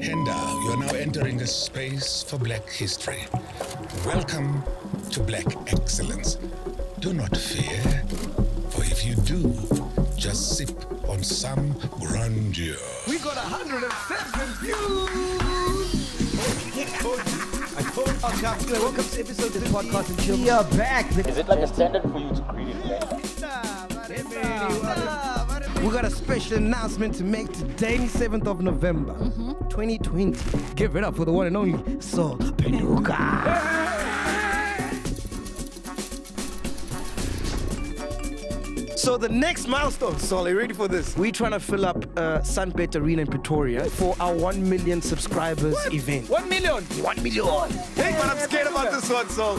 Henda, you're now entering the space for Black history. Welcome to Black excellence. Do not fear, for if you do, just sip on some grandeur. We got 107 views! Welcome to episode of the podcast and chill. We are back. Is it like a standard for you to greet it? We got a special announcement to make today, 7th of November, 2020. Give it up for the one and only Sol Peluka. Hey! So the next milestone, Sol, are you ready for this? We're trying to fill up Sunbet Arena in Pretoria for our 1 million subscribers event. 1 million? 1 million. Hey, but I'm scared about this one, Sol.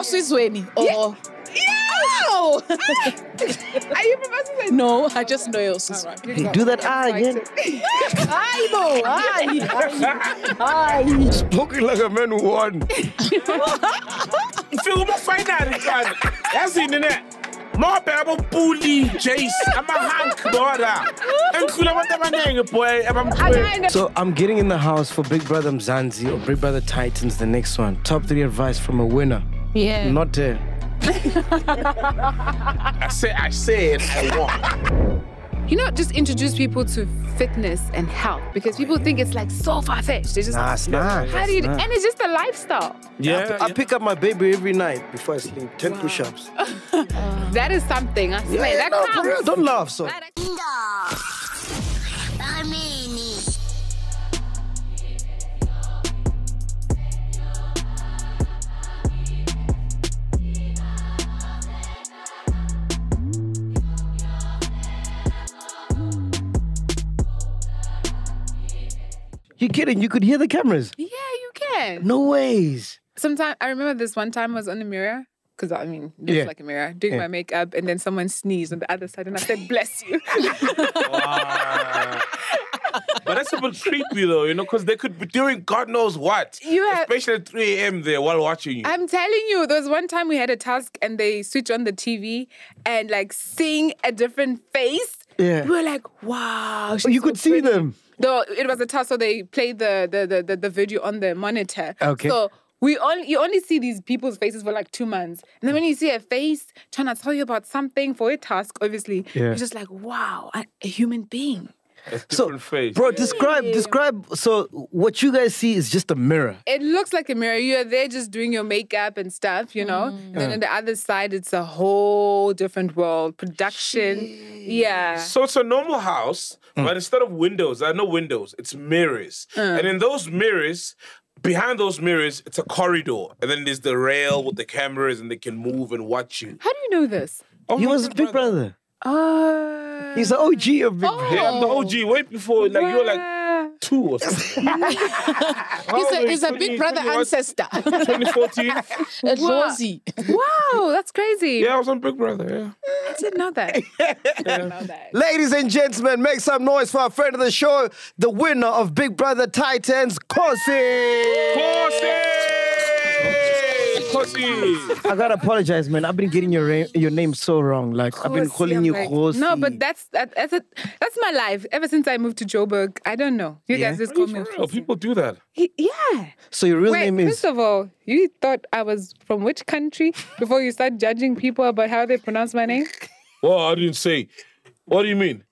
Are you from? No, I just know you're right. Hey, do that again. I spoken like a man who won. Film finally, guys. That's in it. More people bully Jace. I'm a hunk brother. So I'm getting in the house for Big Brother Mzansi or Big Brother Titans, the next one. Top 3 advice from a winner. Yeah. Not there. I said I want. You know, just introduce people to fitness and health because people think it's like so far-fetched. They just nah, it's not. And it's just a lifestyle. Yeah. I pick up my baby every night before I sleep. 10 push-ups. That is something. I swear, that counts. For real, don't laugh, so. You're kidding, you could hear the cameras? Yeah, you can. No ways. Sometimes, I remember this one time I was on the mirror, because I mean, it looks like a mirror, doing my makeup, and then someone sneezed on the other side, and I said, bless you. Wow. But that's a bit creepy though, you know, because they could be doing God knows what. Especially at 3 a.m. there while watching you. I'm telling you, there was one time we had a task and they switch on the TV and like sing a different face. Yeah. We were like, wow. She's you so could see pretty. Them. No, it was a task, so they played the video on the monitor. Okay. So you only see these people's faces for like 2 months. And then when you see a face trying to tell you about something for a task, obviously, you're just like, wow, a human being. So, face. Bro, describe. So, what you guys see is just a mirror. It looks like a mirror. You're there just doing your makeup and stuff, you know. And then on the other side, it's a whole different world. Production. Jeez. Yeah. So, it's a normal house, but instead of windows, there are no windows. It's mirrors. And in those mirrors, behind those mirrors, it's a corridor. And then there's the rail with the cameras and they can move and watch you. How do you know this? Oh, he was a Big Brother. He's the OG of Big Brother. Yeah, I'm the OG. Way before, like, you were like 2 or something. He's a Big Brother ancestor. 2014. Wow, that's crazy. Yeah, I was on Big Brother, yeah. I didn't know that. Ladies and gentlemen, make some noise for our friend of the show, the winner of Big Brother Titans, Khosi. I gotta apologize, man. I've been getting your name so wrong. Like, Khosi, I've been calling you Khosi. No, but that's my life. Ever since I moved to Joburg, I don't know. You guys just call me Khosi. People do that. So your real name is... First of all, you thought I was from which country before you start judging people about how they pronounce my name? Well, I didn't say. What do you mean?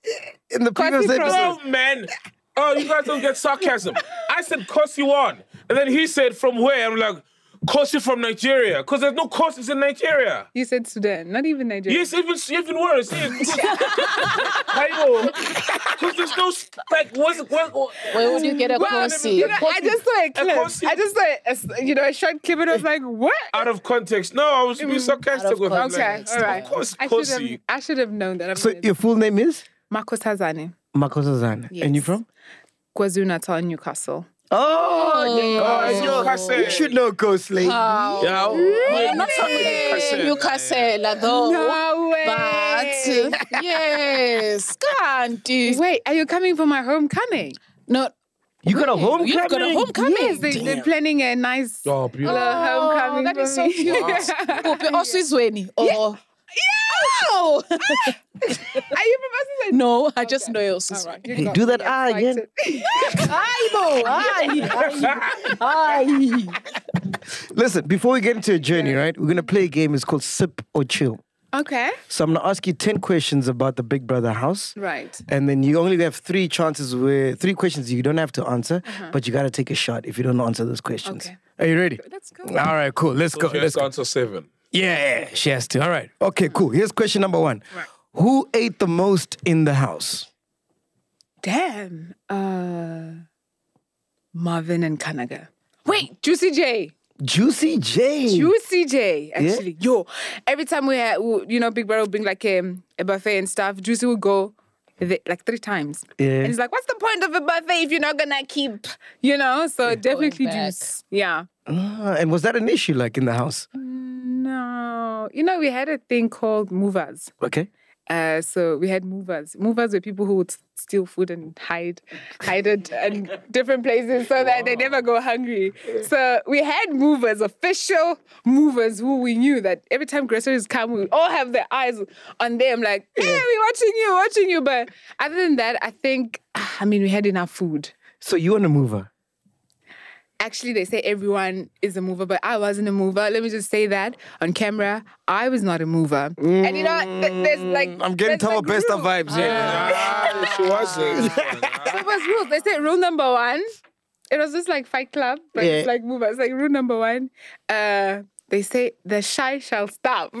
In the previous episode. Oh, man. Oh, you guys don't get sarcasm. I said Khosi won. And then he said, from where? I'm like... Khosi from Nigeria, because there's no Khosis in Nigeria. You said Sudan, not even Nigeria. Yes, even worse. I know, because there's no like. Where would you get a Khosi? You know, I just saw a clip. I just saw a short clip and I was like, what? Out of context. No, I was being sarcastic with him. Okay, all right. Khosi. I should have known that. So your full name is Marcos Hazani. Marcos Hazani. Yes. And you from? KwaZulu-Natal, Newcastle. You should know Ghostly. Oh. Yeah. Well, I'm not from Newcastle, though. No way. But dancing. Yes. Kanti. Wait, are you coming for my homecoming? No. You got a homecoming? You've got a homecoming? Yes, they're planning a nice homecoming. That is so cute. Oh, oh. Are you from Masizweni? No, I just know you're Masizweni. Right. You do that again. Listen, before we get into a journey, right? We're going to play a game. It's called Sip or Chill. Okay. So I'm going to ask you 10 questions about the Big Brother house. Right. And then you only have three chances where, three questions you don't have to answer, but you got to take a shot if you don't answer those questions. Okay. Are you ready? Let's go. All right, cool. Let's go. Let's answer 7. Yeah, she has to. All right. Okay, cool. Here's question number 1. Right. Who ate the most in the house? Damn. Marvin and Kanaga. Wait, Juicy J. Juicy J. Juicy J, actually. Yeah? Yo, every time we had, you know, Big Brother would bring like a buffet and stuff, Juicy would go like 3 times. Yeah. And he's like, what's the point of a buffet if you're not going to keep, you know? So definitely Juice. Yeah. And was that an issue like in the house? No. You know, we had a thing called movers. Okay. So we had movers. Movers were people who would steal food and hide it in different places so that they never go hungry. So we had movers, official movers, who we knew that every time groceries come, we all have their eyes on them like, hey, we're watching you. But other than that, I think, I mean, we had enough food. So you weren't a mover? Actually, they say everyone is a mover, but I wasn't a mover. Let me just say that on camera, I was not a mover. And you know, there's like I'm getting Tabo like Besta vibes here. She was it was rules. They said rule number 1. It was just like Fight Club, but it's like movers. It's like rule number 1. They say the shy shall stop.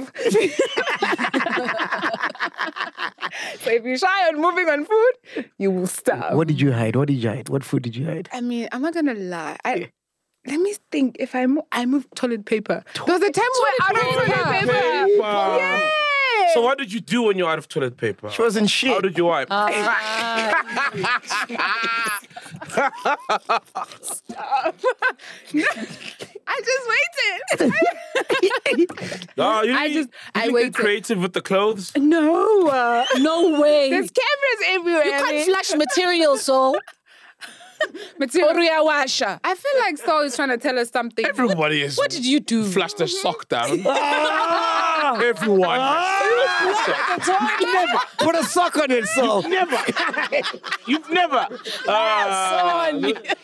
So if you're shy on moving on food, you will starve. What did you hide? What did you hide? What food did you hide? I mean, I'm not going to lie. Let me think. If I moved toilet paper. There was a time we were out of toilet paper. Yeah. So what did you do when you're out of toilet paper? She wasn't shit. How did you wipe? Stop. I just waited. No, you waited. Creative with the clothes? No. No way. There's cameras everywhere. You can't flash material, Sol. Material washer. I feel like Sol is trying to tell us something. Everybody is. What did you do? Flash the sock down. Everyone. Never put a sock on it, Sol. Never. You've never.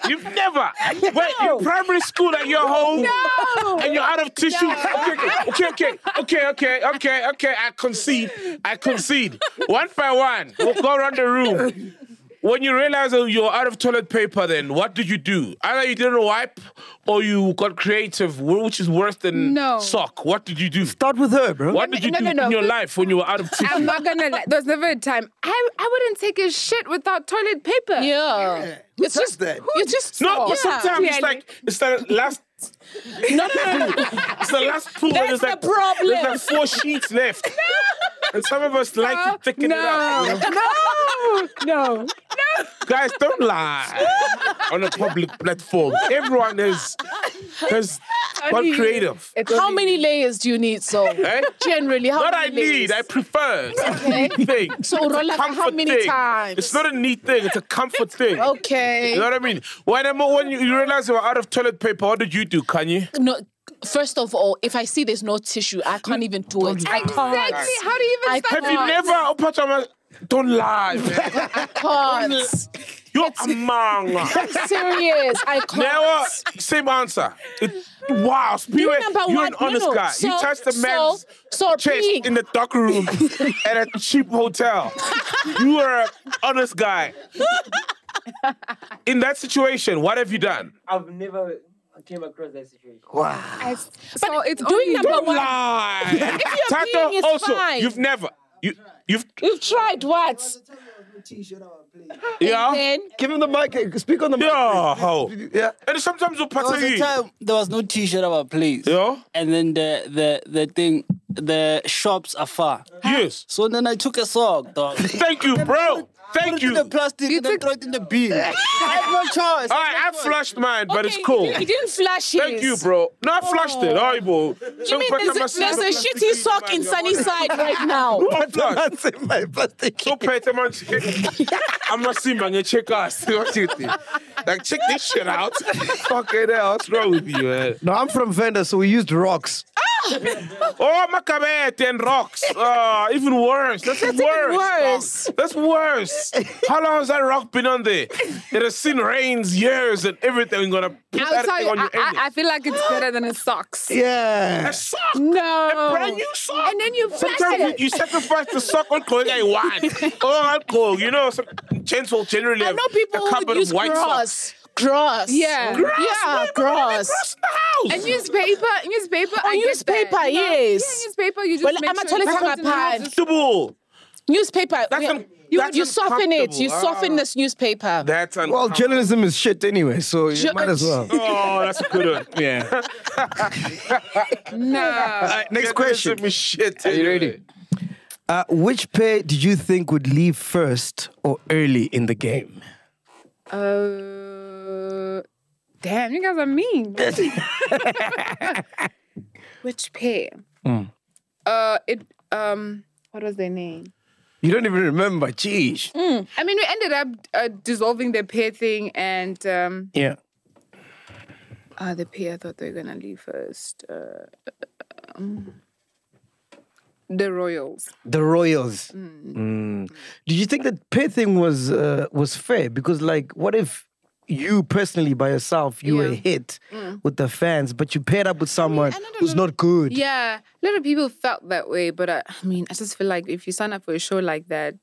You've never. Wait, you're primary school at your home and you're out of tissue. Okay. I concede. I concede. One by one, we'll go around the room. When you realize that you're out of toilet paper, then what did you do? Either you didn't wipe or you got creative, which is worse than sock. What did you do? Start with her, bro. What did you do in your life when you were out of tissue? I'm not going to lie. There was never a time. I wouldn't take a shit without toilet paper. Yeah. It's just that. You just sock. No, but sometimes it's like last... No. It's the last pool. That's the problem. There's like 4 sheets left. And some of us like to thicken it up. You know? No. Guys, don't lie on a public platform. Everyone has got creative. How many layers do you need, Sol? Generally, how many layers? I prefer. It's a neat thing. So, Rola, how many times? It's not a neat thing. It's a comfort thing. Okay. You know what I mean? When you realize you were out of toilet paper, what did you do, Kanye? No. First of all, if I see there's no tissue, I can't even do it. I can't. Exactly. How do you even start? Have you never... Don't lie, man. I can't. You're a man. I'm serious. I can't. Never. Same answer. Wow, Spirit, you're an honest guy. So, you touched the man's chest in the dark room at a cheap hotel. You are an honest guy. In that situation, what have you done? I've never... I came across that situation. Wow. So it's doing number 1. Lie. If you're Tato, being, it's also, fine. You've never. You've tried what? Yeah. Give him the mic. Speak on the mic. Yeah. And sometimes we'll pass it. There was no T-shirt at our place. Yeah. And then the thing the shops are far. Yes. So then I took a sock, dog. Thank you, bro. Thank you. Put it in the plastic and then throw it in the bin. I have no choice. All right, I flushed mine, but it's cool. He didn't flush his. Thank you, bro. No, I flushed it. All right, bro. You mean there's a shitty sock in Sunnyside right now? So pet him on I'm not seeing my check us. Like, check this shit out. Fuck it, what's wrong with you, man? No, I'm from Venda, so we used rocks. Oh, macabet and rocks. Even worse. That's worse. Worse. That's worse. How long has that rock been on there? It has seen rains, years, and everything. Gonna put that thing on your anus. I feel like it's better than a socks. Yeah. A sock. No. A brand new sock. And then you flash it. You sacrifice the sock on clothing I want. Oh, alcohol. You know, gents will generally have a cupboard of white socks. Grass. Yeah. Grass. Yeah, grass. Grass in the house. And newspaper. Oh, newspaper, yes. Yeah, newspaper, you just well, make I'm sure it's comfortable. Newspaper. You soften it. You soften this newspaper. That's well, journalism is shit anyway, so you might as well. Oh, that's a good one. Yeah. Nah. Right, next question. Journalism is shit. Are you ready? Which pair did you think would leave first or early in the game? Damn, you guys are mean. Which pair? Mm. What was their name? You don't even remember, jeez. Mm. I mean, we ended up dissolving the pair thing and yeah. The pair I thought they were gonna leave first. The Royals. The Royals. Mm. Mm. Did you think that pair thing was fair? Because like, what if you personally by yourself, you were hit with the fans, but you paired up with someone who's not good. Yeah, a lot of people felt that way, but I mean, I just feel like if you sign up for a show like that,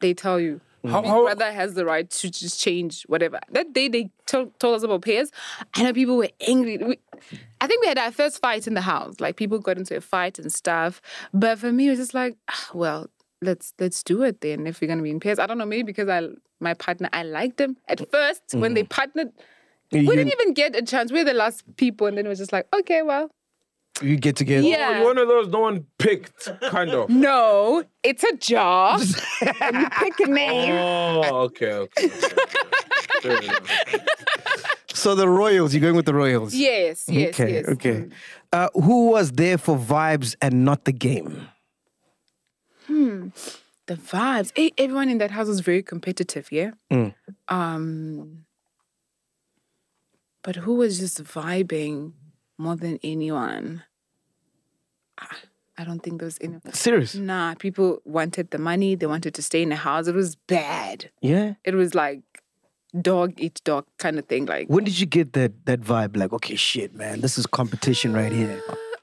they tell you, Big Brother has the right to just change whatever. That day they told us about pairs, I know people were angry. I think we had our first fight in the house. Like, people got into a fight and stuff, but for me, it was just like, well, let's do it then if we're gonna be in pairs. I don't know, maybe because my partner, I liked them at first when they partnered. We didn't even get a chance. We were the last people, and then it was just like, okay, well, you get together. Yeah, oh, you're one of those no one picked, kind of. No, it's a job. And you pick a name. Oh, okay. So the Royals, you're going with the Royals. Yes. Okay, yes. Okay. Who was there for vibes and not the game? The vibes. Everyone in that house was very competitive, yeah? Mm. But who was just vibing more than anyone? I don't think there was anyone. Serious? Nah, people wanted the money. They wanted to stay in the house. It was bad. Yeah? It was like dog eat dog kind of thing. Like, when did you get that vibe? Like, okay, shit, man. This is competition right here.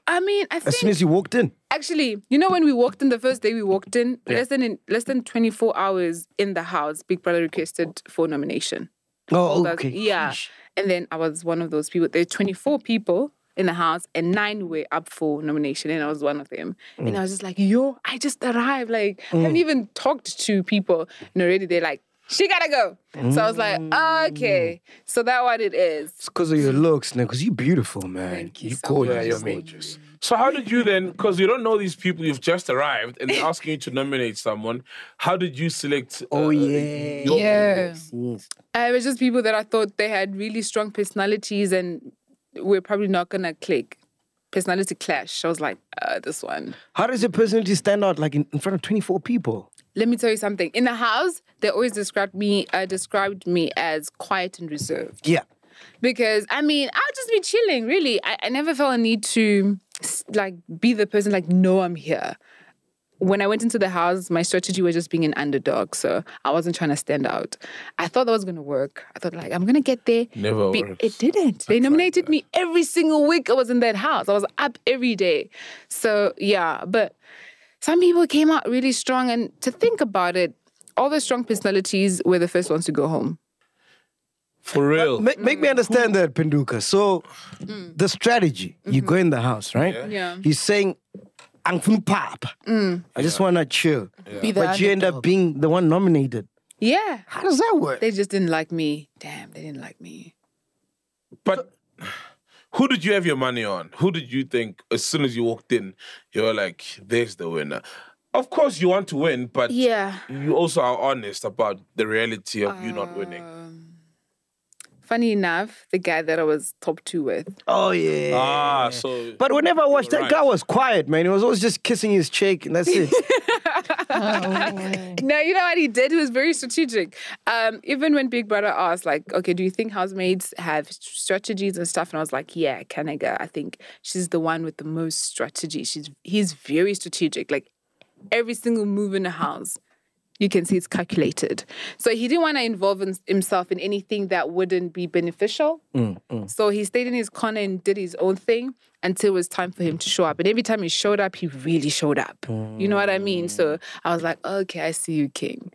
I mean, I think... As soon as you walked in? Actually, you know when we walked in, the first day we walked in, less than 24 hours in the house, Big Brother requested for nomination. Oh, okay. Yeah. And then I was one of those people. There were 24 people in the house and 9 were up for nomination and I was one of them. Mm. And I was just like, yo, I just arrived. Like, I haven't even talked to people and already they're like, she gotta go. So I was like, okay. So that what it is. It's because of your looks, man. Because you're beautiful, man. Thank you so gorgeous. You're gorgeous. So how did you then, because you don't know these people, you've just arrived and they're asking you to nominate someone. How did you select? It was just people that I thought they had really strong personalities and we're probably not going to click. Personality clash. I was like, this one. How does your personality stand out like in front of 24 people? Let me tell you something. In the house, they always described me as quiet and reserved. Yeah. Because, I mean, I'll just be chilling, really. I never felt a need to, like, be the person, like, no, I'm here. When I went into the house, my strategy was just being an underdog. So I wasn't trying to stand out. I thought that was going to work. I thought, like, I'm going to get there. Never worked. It didn't. They nominated me every single week. I was in that house. I was up every day. So, yeah. But some people came out really strong. And to think about it, all the strong personalities were the first ones to go home. For real. Make me understand that, Penduka. So, the strategy, you go in the house, right? Yeah. He's saying, I'm from pop. I just want to chill. Yeah. But you end up being the one nominated. Yeah. How does that work? They just didn't like me. Damn, they didn't like me. But Who did you have your money on? Who did you think, as soon as you walked in, you were like, there's the winner? Of course you want to win, but yeah, you also are honest about the reality of you not winning. Funny enough, the guy that I was top 2 with. Oh, yeah. Ah, so... But whenever I watched, that guy was quiet, man. He was always just kissing his cheek and that's it. No, you know what he did? He was very strategic. Even when Big Brother asked, like, okay, do you think housemates have strategies and stuff? And I was like, yeah, Kanaga, I think she's the one with the most strategy. He's very strategic. Like, every single move in the house, you can see it's calculated. So he didn't want to involve himself in anything that wouldn't be beneficial. So he stayed in his corner and did his own thing until it was time for him to show up. And every time he showed up, he really showed up. You know what I mean? So I was like, okay, I see you, King.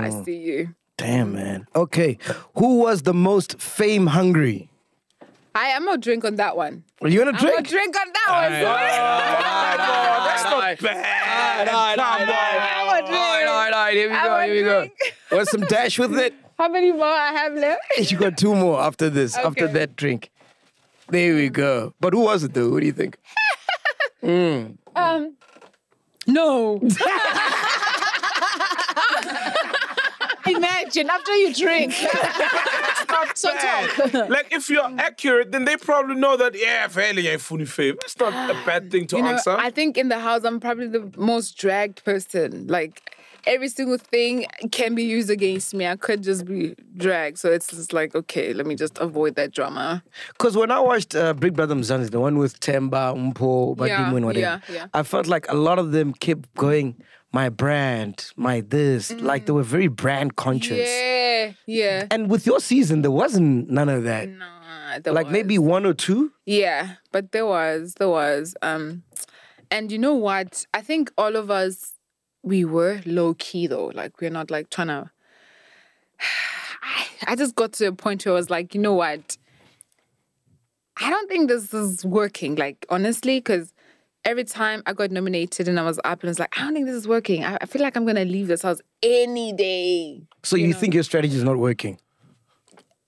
I see you. Damn, man. Okay. Who was the most fame-hungry? I'm not drink on that one. Well, you want to drink? I'm not drink on that one. That's not bad. All right, here we go. Want some dash with it? How many more I have left? You got 2 more after this, after that drink. There we go. But who was it though? What do you think? No. Imagine after you drink. Like if you're accurate, then they probably know that fairly ain't funny fame. It's not a bad thing to answer. I think in the house I'm probably the most dragged person. Like every single thing can be used against me. I could just be dragged. So it's just like, okay, let me just avoid that drama. Because when I watched Big Brother Mzansi, the one with Temba, Umpo, Badimu, whatever, I felt like a lot of them kept going, my brand, my this. Like they were very brand conscious. Yeah, yeah. And with your season, there wasn't none of that. Nah, there was. Like maybe 1 or 2? Yeah, but there was. And you know what? I think all of us, we were low-key though. Like we're not like trying to... I just got to a point where I was like, you know what? I don't think this is working. Like honestly, because... Every time I got nominated and I was up and I was like, I don't think this is working. I feel like I'm going to leave this house any day. So you think your strategy is not working?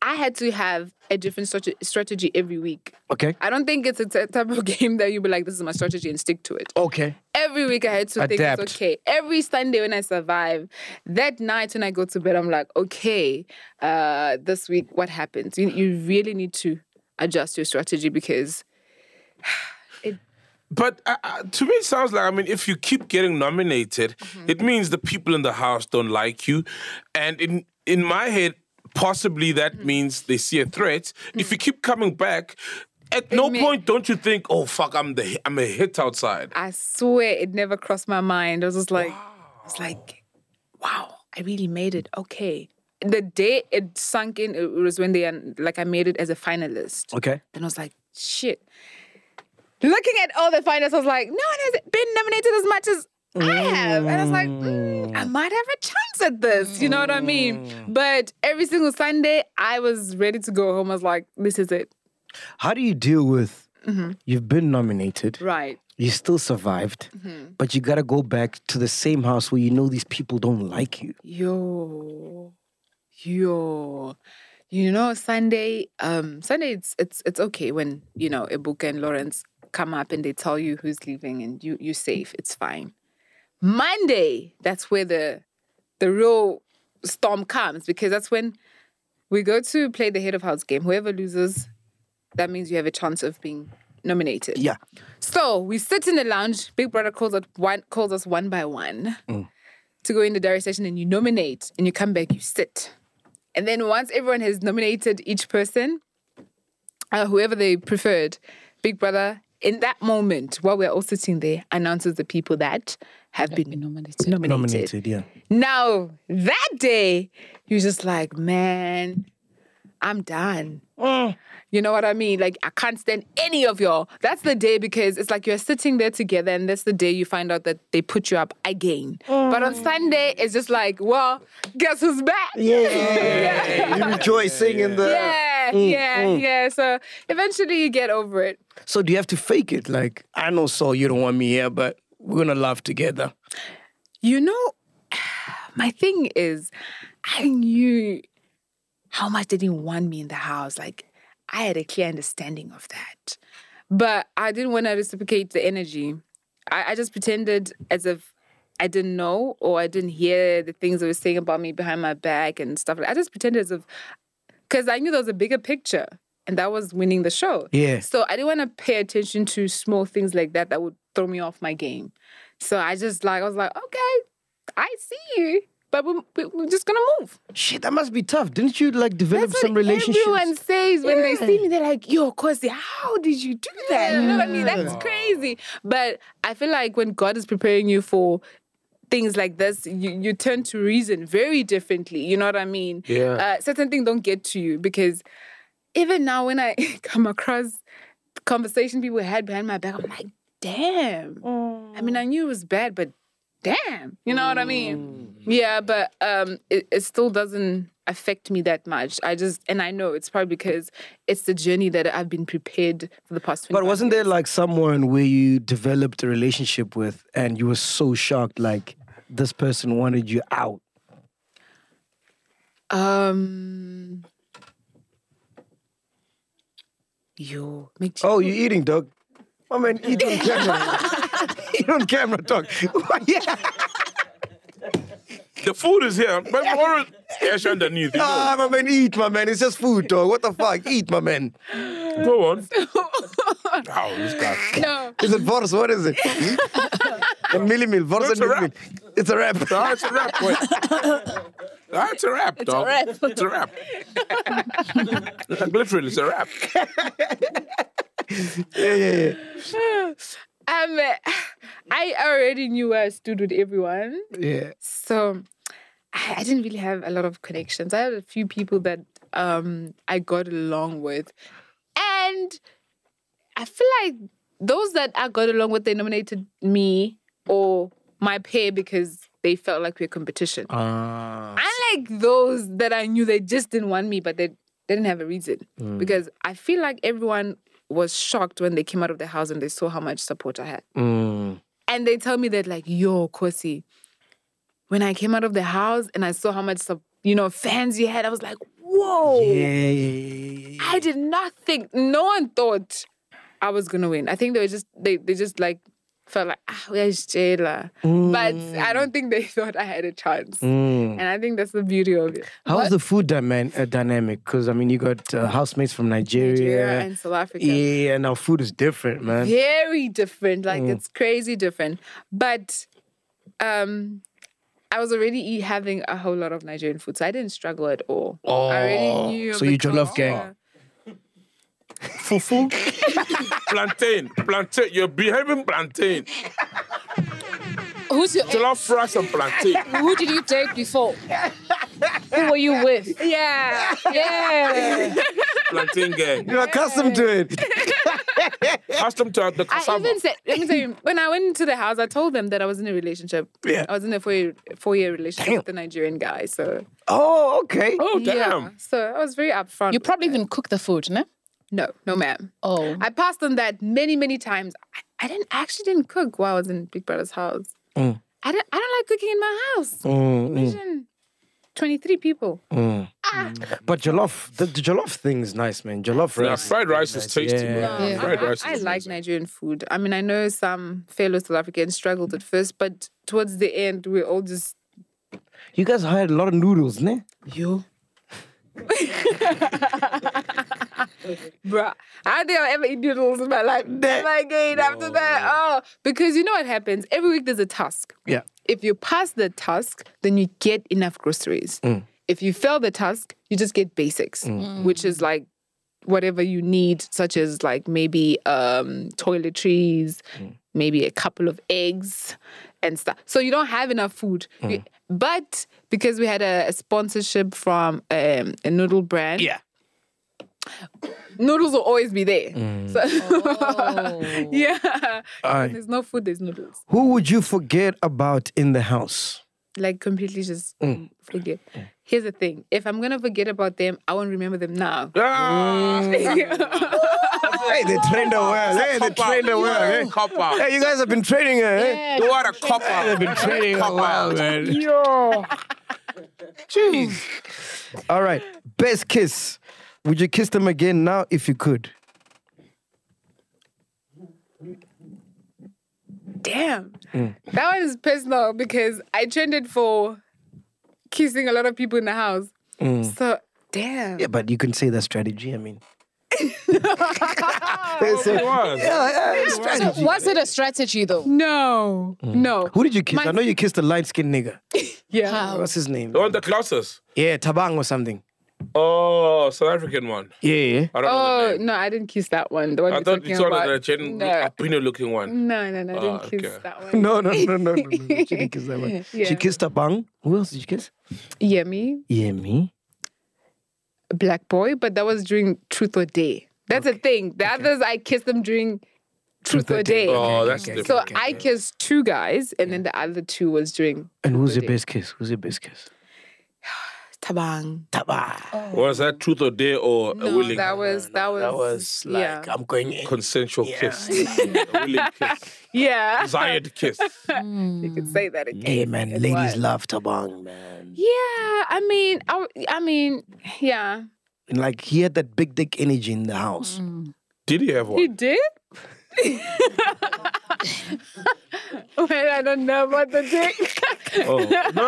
I had to have a different strategy every week. Okay. I don't think it's a type of game that you'd be like, this is my strategy and stick to it. Okay. Every week I had to think it's okay. Every Sunday when I survive, that night when I go to bed, I'm like, okay, this week, what happens? You really need to adjust your strategy because... But to me, it sounds like, I mean, if you keep getting nominated, it means the people in the house don't like you. And in my head, possibly that means they see a threat. If you keep coming back, at no point don't you think, oh, fuck, I'm a hit outside. I swear it never crossed my mind. I was just like, I was like, wow, I really made it. Okay. The day it sunk in, it was when they, like, I made it as a finalist. Okay. Then I was like, shit. Looking at all the finals, I was like, no one has been nominated as much as I have. And I was like, I might have a chance at this. You know what I mean? But every single Sunday, I was ready to go home. I was like, this is it. How do you deal with, you've been nominated. Right. You still survived. But you got to go back to the same house where you know these people don't like you. Yo. You know, Sunday it's okay when, you know, Ebuka and Lawrence come up and they tell you who's leaving and you're safe. It's fine. Monday, that's where the real storm comes because that's when we go to play the head of house game. Whoever loses, that means you have a chance of being nominated. Yeah. So we sit in the lounge. Big Brother calls us one by one to go in the diary session and you nominate and you come back, you sit. And then once everyone has nominated each person, whoever they preferred, Big Brother, in that moment, while we're all sitting there, announces the people that have been nominated. Yeah. Now, that day, you're just like, man, I'm done. You know what I mean? Like, I can't stand any of y'all. That's the day because it's like you're sitting there together and that's the day you find out that they put you up again. But on Sunday, it's just like, well, guess who's back? Yeah. You rejoice singing the... Yeah. So eventually you get over it. So do you have to fake it? Like, I know, Sol, you don't want me here, but we're going to laugh together. You know, my thing is, I knew... how much they didn't want me in the house. Like, I had a clear understanding of that. But I didn't want to reciprocate the energy. I just pretended as if I didn't know or I didn't hear the things they were saying about me behind my back and stuff like that. I just pretended as if, because I knew there was a bigger picture and that was winning the show. Yeah. So I didn't want to pay attention to small things like that that would throw me off my game. So I just like, I was like, okay, I see you. But we're just going to move. Shit, that must be tough. Didn't you, like, develop some relationships? That's what everyone says when they see me. They're like, yo, Khosi, how did you do that? You know what I mean? That's crazy. But I feel like when God is preparing you for things like this, you turn to reason very differently. You know what I mean? Yeah. Certain things don't get to you because even now when I come across conversation people had behind my back, I'm like, damn. I mean, I knew it was bad, but damn. You know what I mean? Yeah, but it still doesn't affect me that much. And I know it's probably because it's the journey that I've been prepared for the past 20 years. But wasn't there like someone where you developed a relationship with and you were so shocked, like this person wanted you out? You're eating, dog. I mean, eat on camera. Eat on camera, dog. Yeah. The food is here. But cash underneath. Ah, my man, eat, my man. It's just food, dog. What the fuck? Eat, my man. Go on. No. Is it Vors? What is it? A millimil. Vors and millimil. It's a wrap. No, it's a wrap, boy. No, it's a wrap, dog. It's a wrap. Like, literally, it's a wrap. Yeah. I already knew where I stood with everyone. Yeah. So I didn't really have a lot of connections. I had a few people that I got along with. And I feel like those that I got along with, they nominated me or my pair because they felt like we were competition. Unlike those that I knew, they just didn't want me, but they didn't have a reason. Because I feel like everyone was shocked when they came out of the house and they saw how much support I had. And they tell me that, like, yo, Khosi, when I came out of the house and I saw how much, fans you had, I was like, whoa. Yeah. I did not think, no one thought I was going to win. I think they were just, they just, like, felt like, where's Jayla? But I don't think they thought I had a chance. And I think that's the beauty of it. How's the food dynamic? Because, I mean, you got housemates from Nigeria and South Africa. Yeah, and our food is different, man. Very different. Like, it's crazy different. But I was already having a whole lot of Nigerian food, so I didn't struggle at all. Oh, I already knew. So you jollof gang. Fufu. Plantain. You're behaving plantain. Who's your jollof rice and plantain? Who did you date before? Who were you with? Yeah. Plantain gang. You're accustomed to it. Accustomed to the cassava. Let me say, when I went into the house, I told them that I was in a relationship. Yeah. I was in a four-year relationship with a Nigerian guy. So. Oh, okay. Oh, damn. Yeah, so I was very upfront. You probably even cooked the food, no? No, ma'am. Oh. I passed on that many, many times. I actually didn't cook while I was in Big Brother's house. I don't like cooking in my house. Imagine 23 people. But jollof, the jollof thing is nice, man. Jollof rice. Yeah, fried rice is tasty, man. Yeah. Fried rice is like Nigerian food. I mean, I know some fellow South Africans struggled at first, but towards the end, we all just... You guys hired a lot of noodles, ne? Yo. Bruh, I don't think I'll ever eat noodles in my life. After that. Oh, because you know what happens? Every week there's a task. Yeah. If you pass the task, then you get enough groceries. If you fail the task, you just get basics, which is like whatever you need, such as like maybe toiletries, maybe a couple of eggs and stuff. So you don't have enough food. But because we had a sponsorship from a noodle brand. Yeah. Noodles will always be there. So, yeah. When there's no food, there's noodles. Who would you forget about in the house? Like completely just forget. Here's the thing. If I'm going to forget about them, I won't remember them now. Hey, they trained her well. Hey, you guys have been training her. You are a copper. They've been training her well, man. Yo. Jeez. All right. Best kiss. Would you kiss them again now if you could? Damn. That one is personal because I trended for kissing a lot of people in the house. So, damn. Yeah, but you can say that strategy, I mean. Was it a strategy though? No. No. Who did you kiss? I know you kissed a light-skinned nigga. Yeah. How? What's his name? The one that classes? Yeah, Thabang or something. Oh, South African one. Yeah, yeah. I don't know the name. No, I didn't kiss that one. The one I thought you saw the Apino looking one. No, I didn't kiss that one. No. She didn't kiss that one. Yeah. She kissed Thabang. Who else did you kiss? Yemi. Black boy, but that was during Truth or Dare. That's the thing. The others, I kissed them during Truth or Dare. Oh, that's different. So I kissed two guys, and then the other two was during. And who's your best kiss? Who's your best kiss? Thabang. Thabang. Was that Truth or Dare or a willing? That was like I'm going in. Consensual kiss. A willing kiss. Yeah. Desired kiss. You could say that again. Hey man, ladies love Thabang, man. Yeah, I mean, yeah. And like he had that big dick energy in the house. Did he have one? He did? Well, I don't know about the dick. No,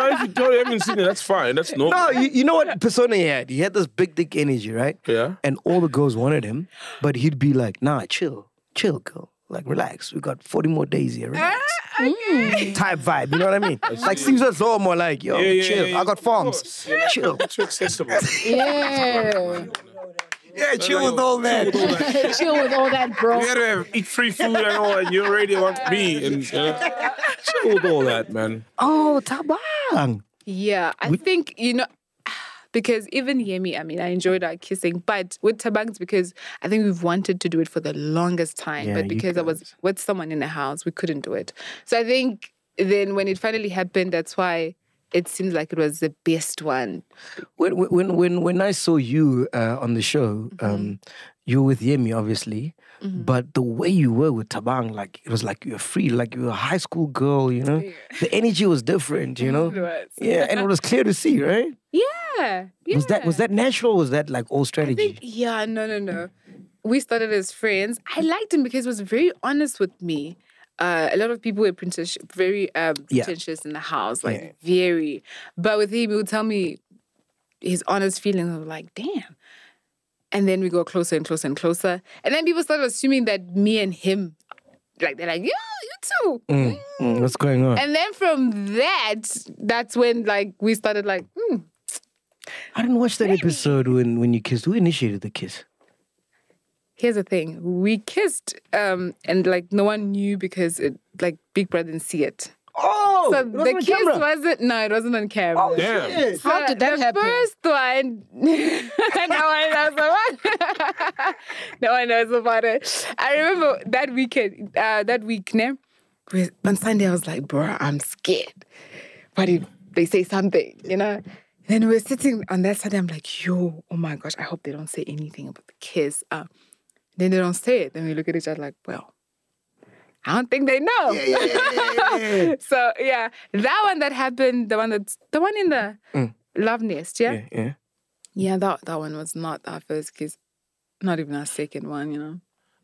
if you totally haven't seen it, that's fine. That's normal. No, you know what persona he had? He had this big dick energy, right? Yeah. And all the girls wanted him, but he'd be like, nah, chill, girl. Like, relax. We got 40 more days here. Relax. Okay. Type vibe, you know what I mean? Like, seems as though more like, yo, chill. I got farms. Yeah. Chill. Too accessible. Yeah. Yeah, chill with all that. Chill with all that, bro. You gotta eat free food and all, and you already want to be. And, chill with all that, man. Oh, Thabang. Yeah, I think, you know, because even Yemi, I mean, I enjoyed our kissing. But with Thabang, because I think we've wanted to do it for the longest time. Yeah, but because I was with someone in the house, we couldn't do it. So I think then when it finally happened, that's why it seems like it was the best one. When I saw you on the show, you were with Yemi, obviously, but the way you were with Thabang, like it was like you were free, like you were a high school girl, you know. Yeah. The energy was different, you know. It was. Yeah, and it was clear to see, right? Yeah. Was that natural? Or was that like all strategy? I think, no. We started as friends. I liked him because he was very honest with me. A lot of people were very pretentious in the house, like very. But with him, he would tell me his honest feelings. I was like, damn. And then we go closer and closer and closer. And then people started assuming that me and him, like they're like, yeah, you too. What's going on? And then from that, that's when like we started like, I didn't watch that episode when you kissed. Who initiated the kiss? Here's the thing. We kissed and like no one knew because it, like Big Brother didn't see it. Oh! So the kiss it wasn't on camera. Oh, damn. So how did that happen? The first one, no one knows about it. I remember that weekend, on Sunday I was like, bro, I'm scared. But they say something, you know? And then we were sitting on that Sunday, I'm like, yo, oh my gosh, I hope they don't say anything about the kiss. Then they don't say it. Then we look at each other like, well, I don't think they know. Yeah. So yeah, that one that happened, the one in the love nest, yeah? Yeah. Yeah, that one was not our first kiss. Not even our second one, you know.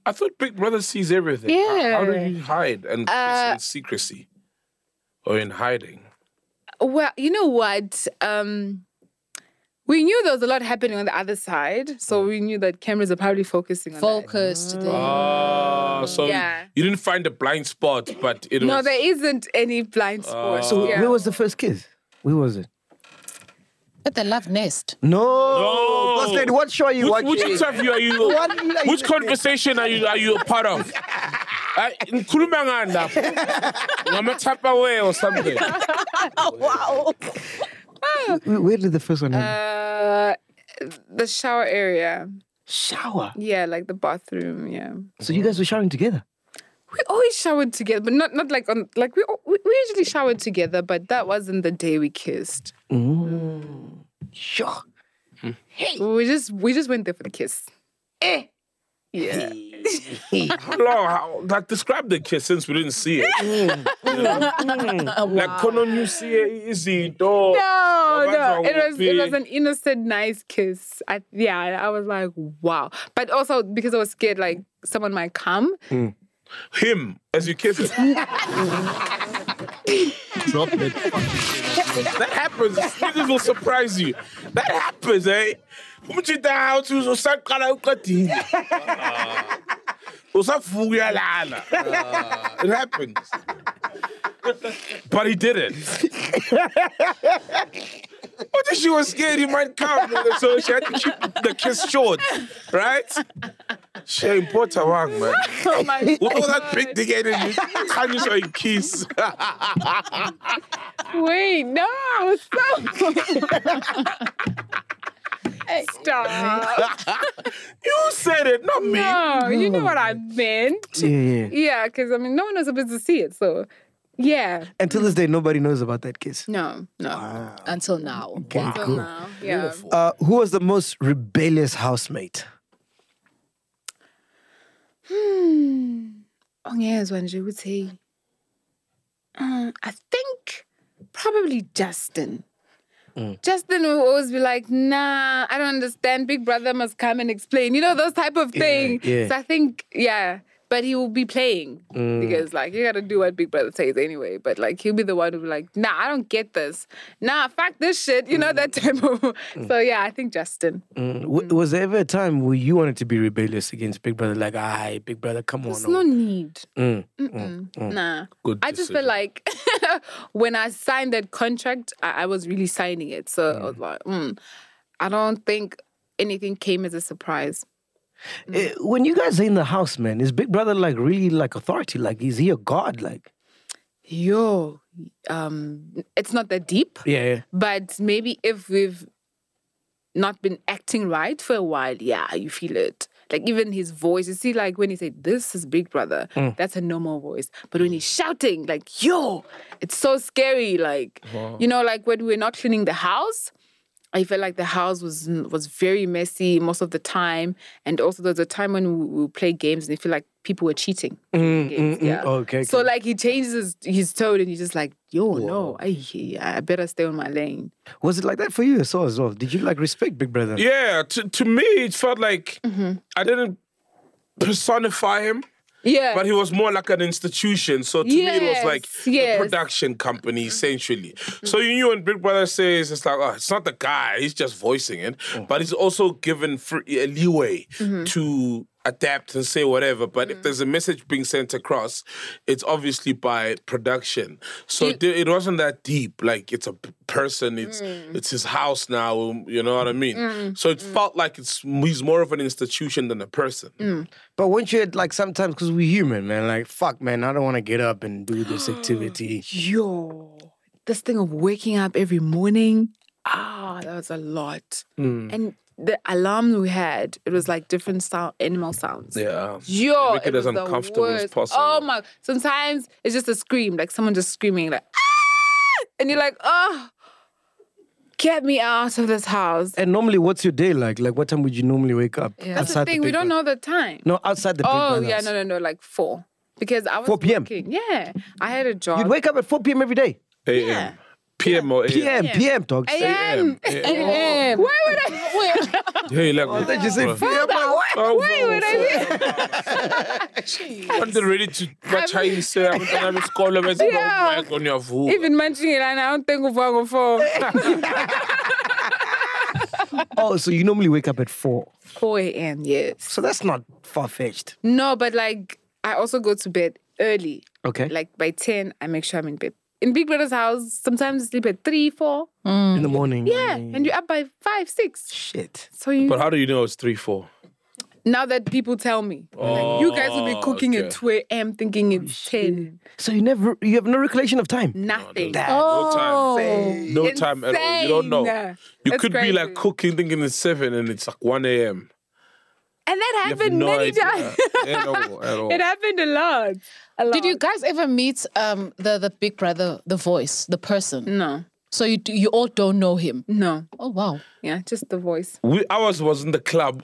I thought Big Brother sees everything. Yeah. How do you hide and kiss in secrecy? Or in hiding? Well, you know what? We knew there was a lot happening on the other side, so we knew that cameras are probably focusing on that. So you didn't find a blind spot, but it was... No, there isn't any blind spot. So where was the first kiss? Where was it? At the love nest. No. Then what show are you watching? Which interview are you... which conversation are you a part of? In Kurumanganda. Namatapaway or something. Wow. Where did the first one happen? The shower area. Shower? Yeah, like the bathroom, yeah. So you guys were showering together? We always showered together, but not like on... Like, we usually showered together, but that wasn't the day we kissed. Sure. Hey. We just went there for the kiss. Yeah. How long? Like, describe the kiss since we didn't see it. You know? Wow. Like, couldn't you see it? No. It it was an innocent, nice kiss. I was like, wow. But also because I was scared, like someone might come. Mm. Him as you kiss him. Drop it. That happens. This will surprise you. That happens, eh? It happens. But he didn't. What if she was scared he might come? So she had to keep the kiss short, right? Shame, what a wang, man. Oh my God. With all that big dick in you, can't use your kiss. Wait, no, stop. Stop. You said it, not me. No, you know what I meant. Yeah, because I mean, no one was supposed to see it, so yeah. Until this day, nobody knows about that kiss. No. Wow. Until now. Okay, wow. Until now, yeah. Who was the most rebellious housemate? Oh, yes, when she would say, I think probably Justin. Mm. Justin will always be like, nah, I don't understand. Big Brother must come and explain. You know, those type of things. Yeah. So I think, yeah. But he will be playing. Mm. Because, like, you got to do what Big Brother says anyway. But, like, he'll be the one who'll be like, nah, I don't get this. Nah, fuck this shit. You know, that type of... So, yeah, I think Justin. Mm. Was there ever a time where you wanted to be rebellious against Big Brother? Like, aye, Big Brother, come on. There's no need. Nah. Good I just feel like when I signed that contract, I was really signing it. So, I was like, I don't think anything came as a surprise. When you guys are in the house, man, is Big Brother like really like authority? Like, is he a god? Like, it's not that deep. Yeah. But maybe if we've not been acting right for a while, yeah, you feel it. Like even his voice, you see, like when he said, "This is Big Brother," that's a normal voice. But when he's shouting, like, "Yo," it's so scary. Like, wow. You know, like when we're not cleaning the house. I felt like the house was very messy most of the time. And also there was a time when we would play games and I feel like people were cheating. Okay. So like he changes his tone and he's just like, yo, whoa. No, I better stay on my lane. Was it like that for you as well? Did you like respect Big Brother? Yeah, to me it felt like I didn't personify him. Yeah. But he was more like an institution. So to me, it was like a production company, essentially. So you knew when Big Brother says, it's like, oh, it's not the guy, he's just voicing it. But he's also given free leeway to adapt and say whatever. But if there's a message being sent across, it's obviously by production. So it wasn't that deep. Like, it's a person, it's his house now, you know what I mean? So it felt like he's more of an institution than a person. But weren't you, like, sometimes, because we're human, man, like, fuck, man, I don't want to get up and do this activity. Yo, this thing of waking up every morning, that was a lot. And the alarm we had, it was like different animal sounds. Yeah. Yo, make it as uncomfortable as possible. Oh my, sometimes it's just a scream, like someone just screaming like, ah! And you're like, oh, get me out of this house. And normally, what's your day like? Like, what time would you normally wake up? Yeah. That's the thing, we don't know the time. No, outside the Big Brother. Oh, yeah, no, like 4. Because I was 4 p.m.? Working. Yeah, I had a job. You'd wake up at 4 p.m. every day? Yeah. PM or AM? PM, dog. AM. Why would I? Hey, like, why did you say PM? Why would I be? I'm ready to watch how you say I'm going to call them as on your food. Even mentioning it, I don't think of what I'm for. Oh, so you normally wake up at 4? 4 AM, yes. So that's not far-fetched. No, but like, I also go to bed early. Okay. Like by 10, I make sure I'm in bed. In Big Brother's house, sometimes you sleep at 3, 4. In the morning. Yeah, and you're up by 5, 6. Shit. So you... But how do you know it's 3, 4? Now that people tell me. Oh, like, you guys will be cooking at 2 a.m. thinking it's 10. So you have no recollection of time? Nothing. No time at all. You don't know. You could be like cooking thinking it's 7 and it's like 1 a.m. And that happened many times. At all. It happened a lot. Did you guys ever meet the Big Brother, the voice, the person? No. So you all don't know him? No. Oh, wow. Yeah, just the voice. Ours was in the club.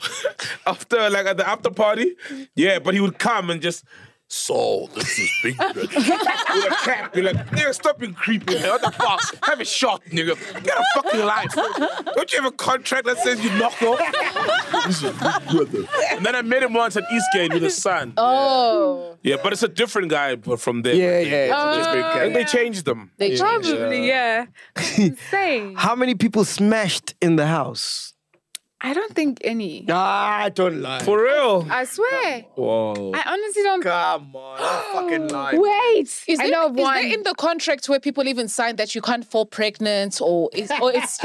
At the after party. Yeah, but he would come and just... Sol, this is Big Brother. You're like, crap. You're like, nigga, stop being creepy. What the fuck? Have a shot, nigga. Get a fucking life. Don't you have a contract that says you knock off? This is Big Brother. And then I met him once at Eastgate with his son. Oh. Yeah, but it's a different guy from there. Yeah, yeah. And they changed them. They changed them. Probably, yeah. Insane. How many people smashed in the house? I don't think any. Nah, I don't lie. For real? I swear. Whoa. I honestly don't. Come on, I fucking lie. Wait. Is there in the contract where people even sign that you can't fall pregnant or it's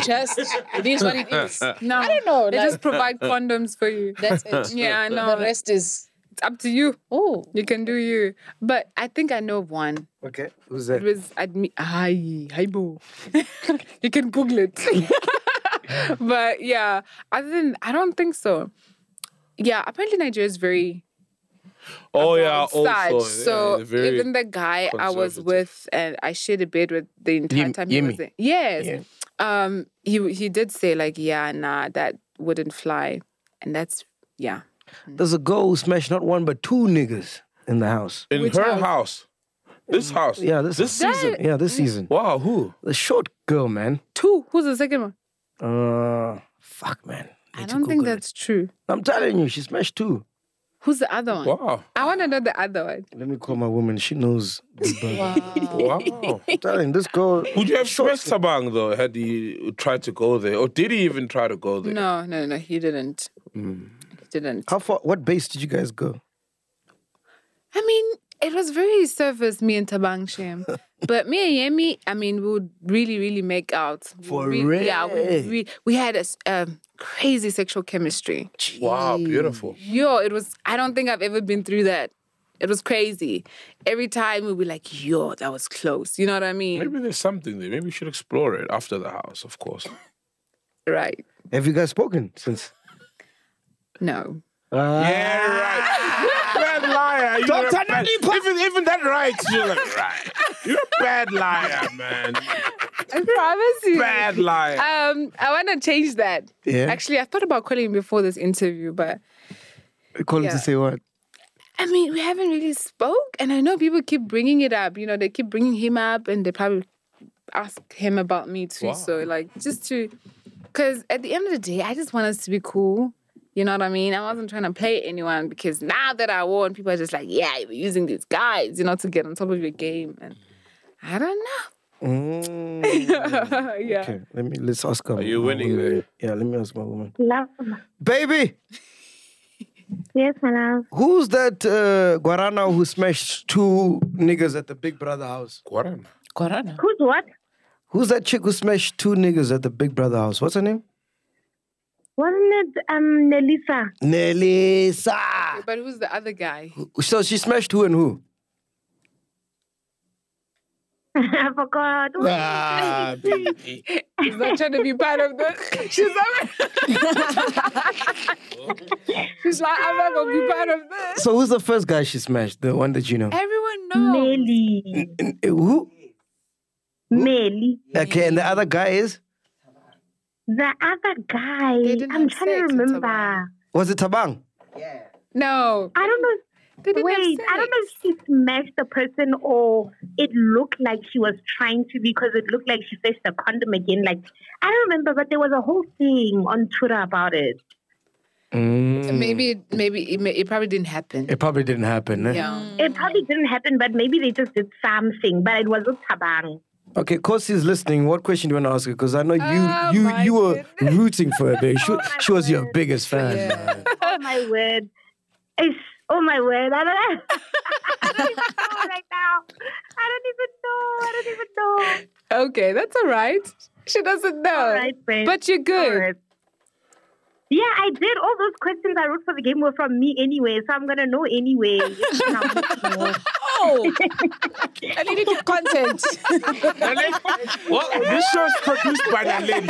just this what it is? No. I don't know. They just provide condoms for you. That's it. Yeah, I know. The rest is... It's up to you. Oh. You can do you. But I think I know of one. Okay. Who's that? It was... Hi, boo. You can Google it. But yeah, other than I don't think so. Yeah, apparently Nigeria is very. Oh yeah, also. So yeah, even the guy I was with and I shared a bed with the entire time he was there. Yes, yeah. He did say like, yeah, nah, that wouldn't fly, and that's yeah. There's a girl who smashed not one but two niggas in the house. In her house. This house. Yeah, this season. Yeah, this season. Wow, who? The short girl, man. Two. Who's the second one? Fuck, man. I don't think that's true. I'm telling you, she smashed two. Who's the other one? Wow. I want to know the other one. Let me call my woman. She knows. Wow. Wow. I'm telling you, this girl... Would you have smashed Thabang, though, had he tried to go there? Or did he even try to go there? No, no, no. He didn't. Mm. He didn't. How far... What base did you guys go? I mean, it was very surface, me and Thabang, Shem. But me and Yemi, I mean, we would really, really make out. For real? Yeah, we had a crazy sexual chemistry. Jeez. Wow, beautiful. Yo, it was, I don't think I've ever been through that. It was crazy. Every time we'd be like, yo, that was close. You know what I mean? Maybe there's something there. Maybe we should explore it after the house, of course. Right. Have you guys spoken since? No. Yeah, right. Bad liar. Even that right, you're like, right. You're a bad liar, man. I promise you. Bad liar. I want to change that. Yeah. Actually, I thought about calling him before this interview, but... Call him to say what? I mean, we haven't really spoke, and I know people keep bringing it up. You know, they keep bringing him up, and they probably ask him about me too. Wow. So, like, just to... Because at the end of the day, I just want us to be cool. You know what I mean? I wasn't trying to play anyone because now that I won, people are just like, yeah, you're using these guys, you know, to get on top of your game. And I don't know. Mm. Yeah. Okay, let's ask her. Are you winning, baby? Yeah, let me ask my woman. Love. Baby! Yes, my love. Who's that Guarana who smashed two niggas at the Big Brother house? Guarana? Guarana? Who's what? Who's that chick who smashed two niggas at the Big Brother house? What's her name? Wasn't it Nelisa? Nelisa! Okay, but who's the other guy? So she smashed who and who? I forgot. Ah, baby. She's not trying to be part of this. She's not... She's like, I'm not going to be part of this. So who's the first guy she smashed? The one that you know? Everyone knows. Melly. Who? Melly. Okay, and the other guy is? The other guy. I'm trying to remember. Was it Thabang? Yeah. No. I don't know. Wait, I don't know if she smashed the person or it looked like she was trying to because it looked like she fished a condom again. Like, I don't remember, but there was a whole thing on Twitter about it. Mm. Maybe it probably didn't happen. It probably didn't happen. Eh? Yeah. It probably didn't happen, but maybe they just did something. But it wasn't Thabang. Okay, Khosi's listening. What question do you want to ask her? Because I know you were rooting for her there. She was your biggest fan. Yeah. Oh my word! I don't know. I don't even know right now. I don't even know. Okay, that's all right. She doesn't know. All right, babe. But you're good. Right. Yeah, I did. All those questions I wrote for the game were from me anyway, so I'm gonna know anyway. Oh, I needed your content. Well, this show is produced by Nalene.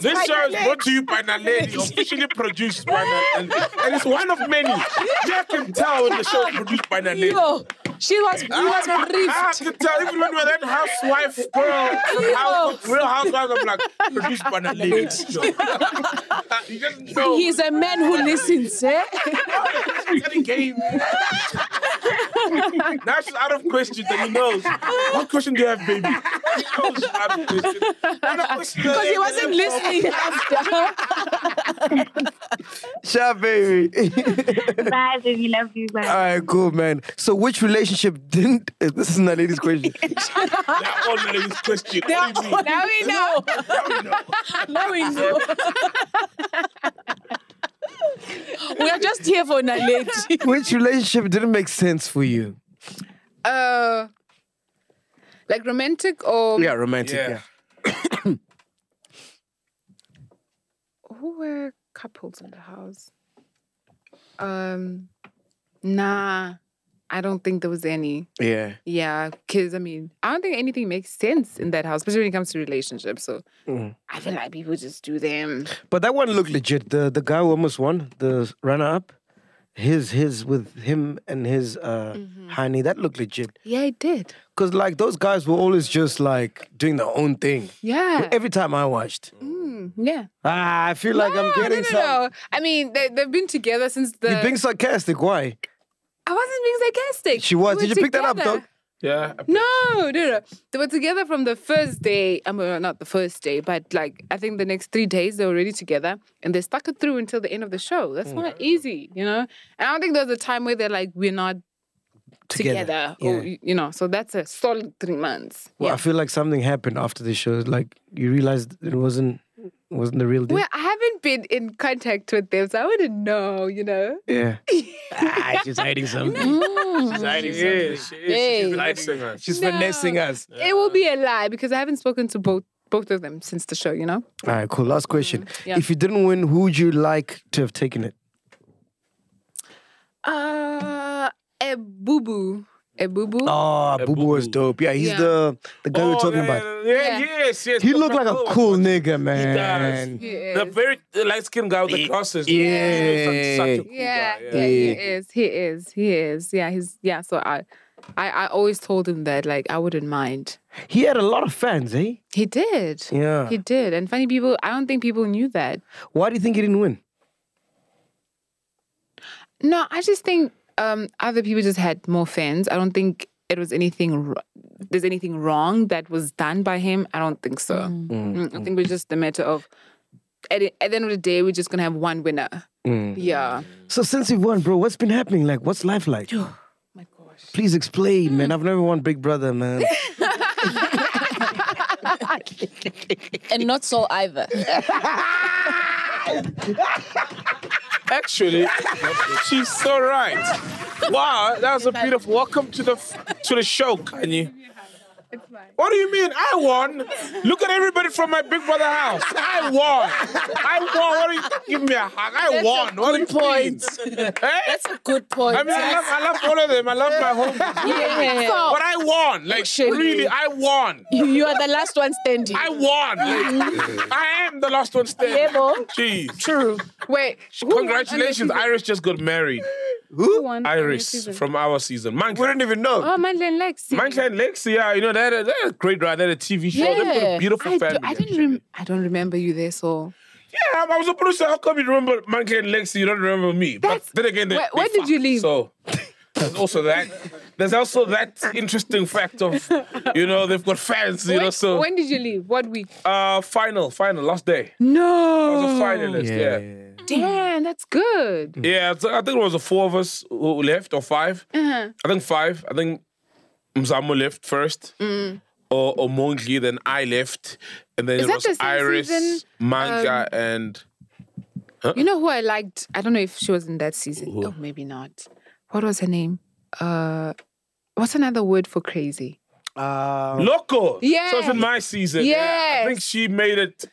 This show is brought to you by Nalene, officially produced by Nalene. And it's one of many. You can tell when the show is produced by Nalene. She was briefed. I can tell, even when we were that housewife girl, Real Housewives, I'm like, produced by Nalene. You just know. He's a man who listens, eh? He's getting game. Now she's out of question. Then he knows. What question do you have, baby? He knows she's out of question. Because he wasn't listening after. Shout, baby. Bye, baby. Love you. Bye. All right, cool, man. So, which relationship didn't? This is not a lady's question. They're all not a lady's question. Now we know. Now we know. We are just here for Nalene. Which relationship didn't make sense for you? Like romantic or... Yeah, romantic, yeah. Who were couples in the house? Nah, I don't think there was any. Yeah. Yeah, because, I mean, I don't think anything makes sense in that house, especially when it comes to relationships. So I feel like people just do them. But that one looked legit. The guy who almost won, the runner-up, his with him and his honey, that looked legit. Yeah, it did. Because, like, those guys were always just, like, doing their own thing. Yeah. But every time I watched. Yeah. Ah, I feel like I'm getting some... No. I mean, they've been together since the... You're being sarcastic, why? I wasn't being sarcastic. She was. Did you pick that up, dog? Yeah. No. They were together from the first day. I mean, not the first day, but like I think the next 3 days they were already together, and they stuck it through until the end of the show. That's not easy, you know. And I don't think there was a time where they're like, we're not together, or you know. So that's a solid 3 months. Well, I feel like something happened after the show. Like you realized it wasn't the real deal. Well, I haven't been in contact with them, so I wouldn't know, you know? Yeah. She's hiding something. No. She's hiding something. She's finessing us. She's finessing us. It will be a lie, because I haven't spoken to both of them since the show, you know? All right, cool. Last question. If you didn't win, who would you like to have taken it? Ebubu. Ebubu. Oh, Ebubu was dope. Yeah, he's the guy we're talking about. Yeah, yes. He looked like a cool nigga, man. He does. The very light-skinned guy with the glasses. Yeah, he is. Yeah, so I always told him that, like, I wouldn't mind. He had a lot of fans, eh? He did. Yeah. He did. And funny people, I don't think people knew that. Why do you think he didn't win? No, I just think... other people just had more fans. I don't think it was anything. There's anything wrong that was done by him. I don't think so. I think it's just a matter of at the end of the day, we're just gonna have one winner. Yeah. So since you won, bro, what's been happening? Like, what's life like? Oh my gosh. Please explain, man. I've never won Big Brother, man. And not Sol either. Actually, she's so right. Wow, that was a beautiful welcome to the show, Kanye. What do you mean? I won. Look at everybody from my Big Brother house. I won. What do you give me a hug? I won. What good point. Hey? That's a good point. I mean, I love all of them. I love my home. Yeah. But I won. Like, really, I won. You are the last one standing. I won. Like, I am the last one standing. Jeez. True. Wait. Congratulations. Iris just got married. Who won? Iris from our season. Mankind. We didn't even know. Oh, Mankind Lexi. Mankind Lexi, yeah. You know, they had a great ride. They had a TV show. Yeah. They put a beautiful family. I don't remember you there, so... Yeah, I was a producer. How come you remember Mankind Lexi? You don't remember me. But then again, when did you leave? So, there's also that. There's also that interesting fact of, you know, they've got fans, you know, so... When did you leave? What week? Final, last day. No! I was a finalist, yeah. Damn, that's good. Yeah, I think it was the four of us who left, or five. I think five. I think Mzamo left first, or Mongi, then I left. And then it was Iris, season? Manga, and... Huh? You know who I liked? I don't know if she was in that season. Ooh. Oh, maybe not. What was her name? What's another word for crazy? Loco! Yeah! So it's in my season. Yeah. I think she made it...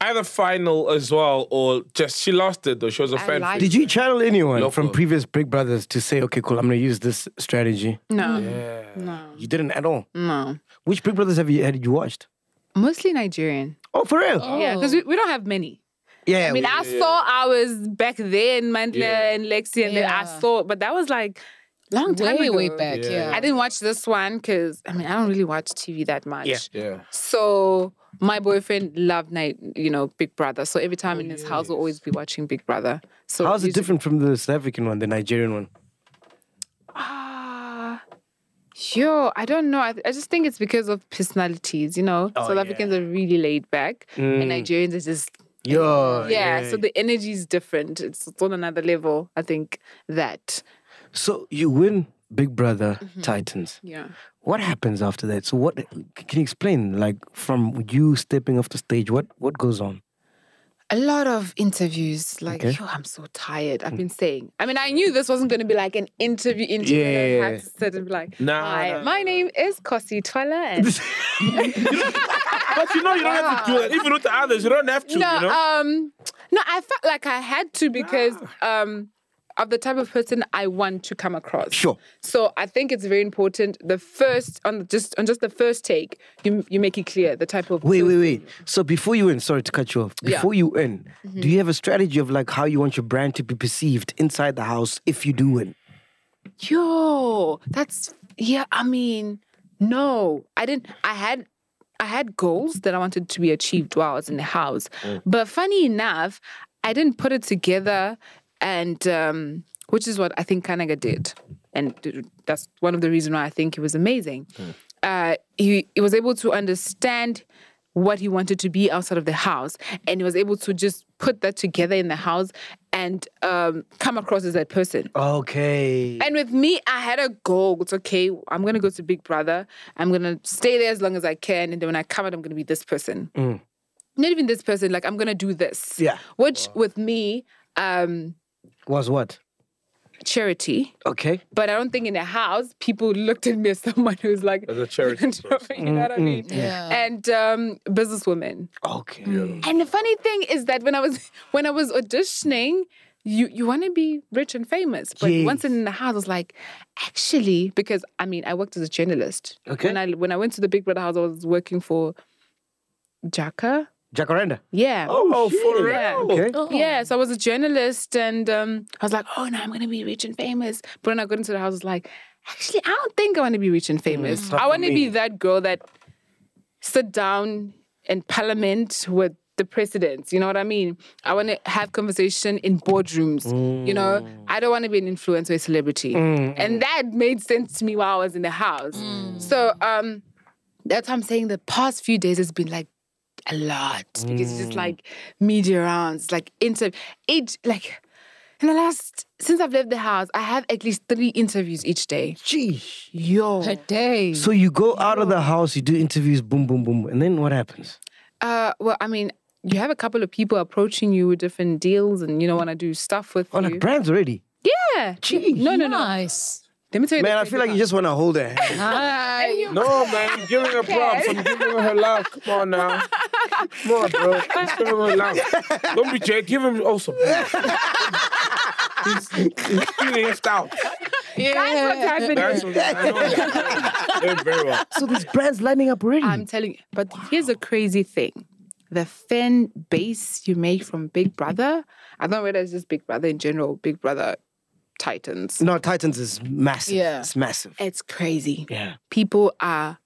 Either final as well, or just she lost it though. She was a fan. Did you channel anyone from previous Big Brothers to say, okay, cool, I'm gonna use this strategy? No. Yeah. No. You didn't at all? No. Which Big Brothers had you watched? Mostly Nigerian. Oh, for real? Oh. Yeah, because we don't have many. Yeah. I mean, I saw ours back then, Mandla and Lexi, and then I saw, but that was like long time ago. Way back, yeah. I didn't watch this one because, I mean, I don't really watch TV that much. Yeah. So... My boyfriend loved Big Brother. So every time in his house, we'll always be watching Big Brother. So how's it different from the South African one, the Nigerian one? Sure, I don't know. I just think it's because of personalities, you know. Oh, South Africans are really laid back and Nigerians are just... so the energy is different. It's on another level, I think, that. So you win Big Brother Titans. Yeah. What happens after that? So what... Can you explain, like, from you stepping off the stage, what goes on? A lot of interviews, like, yo, I'm so tired. I've been saying. I mean, I knew this wasn't going to be like an interview. Yeah. I had to sit and be like, hi, my name is Khosi Toilette. But you know, you don't have to do it. If you know the others, you don't have to, you know? No, I felt like I had to because of the type of person I want to come across. Sure. So I think it's very important. The first, on just the first take, you make it clear the type of... Wait. So before you win, sorry to cut you off. Before you win, do you have a strategy of like how you want your brand to be perceived inside the house if you do win? Yo, that's... Yeah, I mean, no. I didn't... I had goals that I wanted to be achieved while I was in the house. But funny enough, I didn't put it together. And which is what I think Kanaga did. And that's one of the reasons why I think he was amazing. He was able to understand what he wanted to be outside of the house. And he was able to just put that together in the house and come across as that person. Okay. And with me, I had a goal. It's okay, I'm going to go to Big Brother. I'm going to stay there as long as I can. And then when I come out, I'm going to be this person. Not even this person. Like, I'm going to do this. Yeah. Which with me... was what? Charity. Okay. But I don't think in the house people looked at me as someone who's like... As a charity. You know what I mean? Yeah. And businesswoman. Okay. Yeah. And the funny thing is that when I was auditioning, you want to be rich and famous. But once in the house, I was like, actually, because, I mean, I worked as a journalist. Okay. When I went to the Big Brother house, I was working for Jacaranda? Yeah. Oh for real? Yeah. Okay. Yeah, so I was a journalist and I was like, oh no, I'm going to be rich and famous. But when I got into the house, I was like, actually, I don't think I want to be rich and famous. I want to be that girl that sit down in parliament with the presidents. You know what I mean? I want to have conversation in boardrooms. You know, I don't want to be an influencer or a celebrity. And that made sense to me while I was in the house. So that's why I'm saying the past few days has been like, a lot because it's just like media rounds, like in the last, since I've left the house, I have at least 3 interviews each day. Jeez. Yo. Per day. So you go out of the house, you do interviews, boom, boom, boom. And then what happens? Well, I mean, you have a couple of people approaching you with different deals and, you know, want to do stuff with you. Like brands already? Yeah. Jeez. No. Nice. Let me tell you, man, I feel like you just want to hold her hand. No, man, give her props. I'm giving her love. Come on now. Come on, bro. Just give her love. Don't be Jay. Give him also. He's feeling left out. Yeah. That's what's happening. Very well. So this brand's lining up already. I'm telling you. But here's a crazy thing. The fan base you make from Big Brother, I don't know whether it's just Big Brother in general, Big Brother Titans. No, Titans is massive. Yeah. It's massive. It's crazy. Yeah. People are,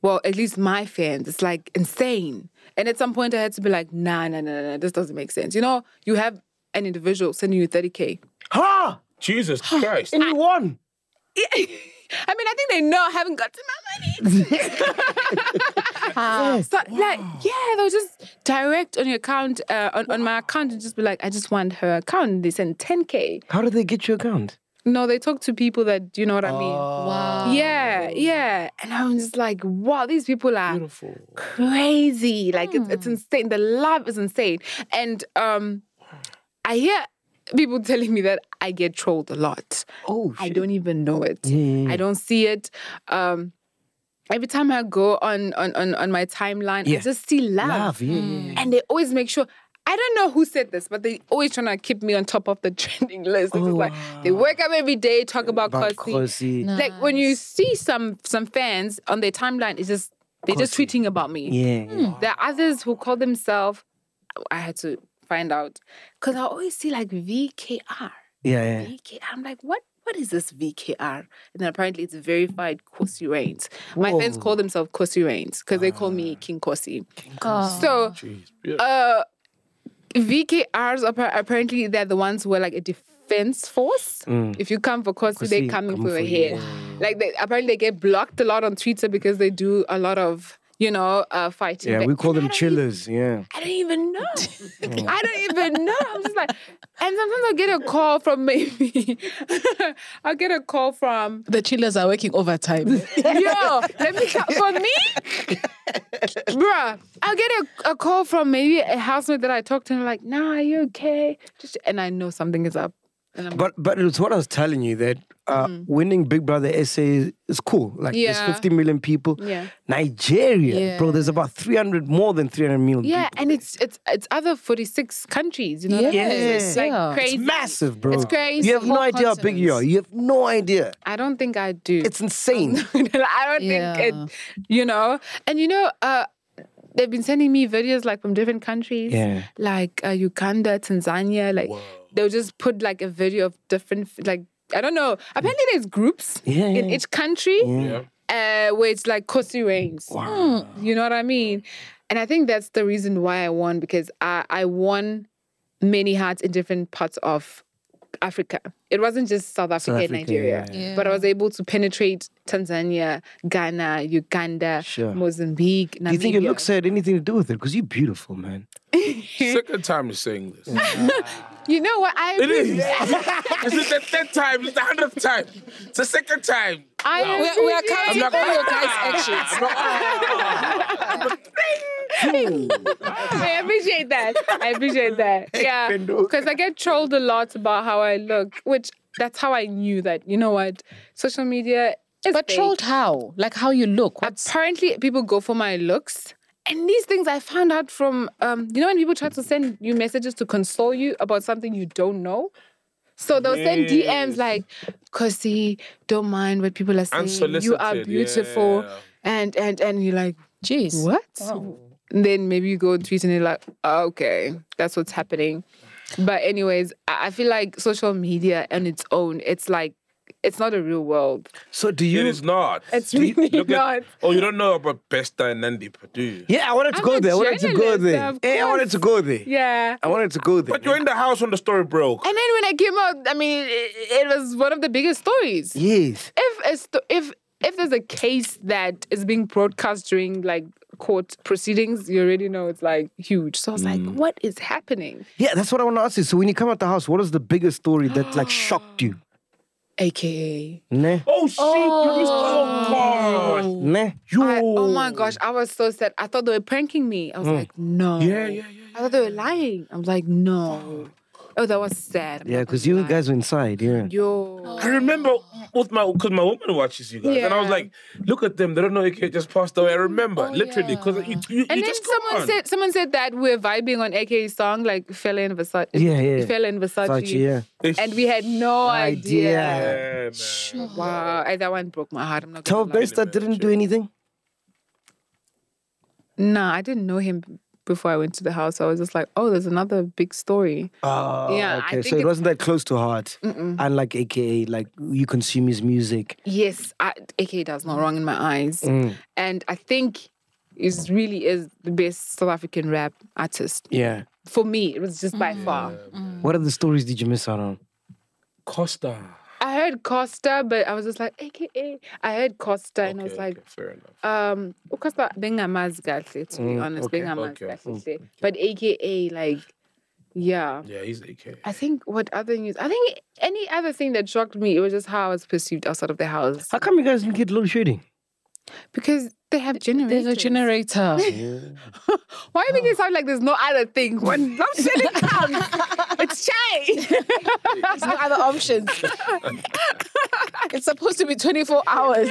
well, at least my fans, it's like insane. And at some point I had to be like, nah, this doesn't make sense. You know, you have an individual sending you 30K. Ha! Jesus Christ. And you won. I mean, I think they know I haven't gotten my money. So, like, yeah, they'll just direct on your account, on my account, and just be like, I just want her account. And they send 10K. How did they get your account? No, they talk to people that, you know what I mean? Wow. Yeah. And I'm just like, wow, these people are crazy. Like, it's insane. The love is insane. And I hear people telling me that I get trolled a lot. Oh, shit. I don't even know it. I don't see it. Every time I go on my timeline, I just see love. And they always make sure... I don't know who said this, but they always trying to keep me on top of the trending list. It's like they wake up every day, talk about Khosi. Nice. Like when you see some fans on their timeline, it's just they're Khosi. Just tweeting about me. There are others who call themselves... I had to find out because I always see like VKR. VKR. I'm like, what is this VKR? And then apparently it's verified Khosi Reigns. My fans call themselves Khosi Reigns because they call me King Khosi. So VKRs, apparently they're the ones who are like a fence force. If you come for Khosi, they're coming for your head. Like, apparently they get blocked a lot on Twitter because they do a lot of, you know, fighting. Yeah, we call them chillers, I don't even know. I don't even know. I'm just like, and sometimes I'll get a call from maybe, I'll get a call from... The chillers are working overtime. Yo, let me, for me? Bruh, I'll get a call from maybe a housemate that I talked to and I'm like, nah, are you okay? And I know something is up. But it's what I was telling you, that winning Big Brother SA is cool. Like, there's 50 million people. Yeah. Nigeria, bro, there's about 300, more than 300 million people. Yeah, and it's other 46 countries, you know what I mean? It's like crazy. It's massive, bro. It's crazy. You have no idea how big you are. You have no idea. I don't think I do. It's insane. I don't think it, you know. And you know... they've been sending me videos like from different countries, like Uganda, Tanzania. Like they'll just put like a video of different, like I don't know. Apparently there's groups in each country where it's like Khosi reigns. Wow. You know what I mean? And I think that's the reason why I won, because I won many hearts in different parts of Africa. It wasn't just South Africa and Nigeria, but I was able to penetrate Tanzania, Ghana, Uganda, Mozambique, Namibia. Do you think your looks had anything to do with it? Because you're beautiful, man. Second time you're saying this. You know what? It is. It's the third time. It's the 100th time. It's the second time. We are counting all your guys' actions. I appreciate that. I appreciate that. Yeah, because I get trolled a lot about how I look, which that's how I knew that, you know what, social media is But fake. Trolled how? Like how you look? Apparently people go for my looks. And these things I found out from, you know when people try to send you messages to console you about something you don't know? So they'll send DMs like, Khosi, don't mind what people are saying. You are beautiful. Yeah. And you're like, jeez, what? Oh. And then maybe you go and tweet and you're like, oh, okay, that's what's happening. But anyways, I feel like social media on its own, it's like, it's not a real world. So do you... It is not. It's really not. Oh, you don't know about Besta and Nandipa, do you? Yeah, I wanted to go there. I wanted to go there. Yeah, I wanted to go there. Yeah. I wanted to go there. But you're in the house when the story broke. And then when I came out, I mean, it was one of the biggest stories. Yes. If there's a case that is being broadcast during, like, court proceedings, you already know it's, like, huge. So I was like, what is happening? Yeah, that's what I want to ask you. So when you come out the house, what is the biggest story that, like, shocked you? AKA. Nah. Oh, shit. Oh, God. Nah. Oh, my gosh. I was so sad. I thought they were pranking me. I was like, no. Yeah. I thought they were lying. I was like, no. Oh, that was sad. Yeah, because you guys were inside, I remember with my, because my woman watches you guys, and I was like, look at them, they don't know AK just passed away. I remember, literally, because you and then someone said that we're vibing on AK's song, like Fella and Versace. Fella and Versace. Yeah. And we had no idea. Yeah, man. Wow, that one broke my heart. I'm not gonna lie. Besta didn't do anything? Nah, I didn't know him before I went to the house. I was just like, oh, there's another big story. Oh, yeah, okay. So it wasn't that close to heart. Unlike AKA, like, you consume his music. Yes, AKA does no wrong in my eyes. And I think he really is the best South African rap artist. Yeah. For me, it was just by far. What other stories did you miss out on? Costa. I heard Costa, but I was just like, AKA. I heard Costa, and I was like, fair enough. Costa, to be honest, but AKA, like, yeah. Yeah, he's AKA. I think what other news? I think any other thing that shocked me, it was just how I was perceived outside of the house. How come you guys didn't get load shedding? Because they have generators. There's a generator. Why make it sound like there's no other thing? When load shedding comes, it's chai. There's no other options. It's supposed to be 24 hours.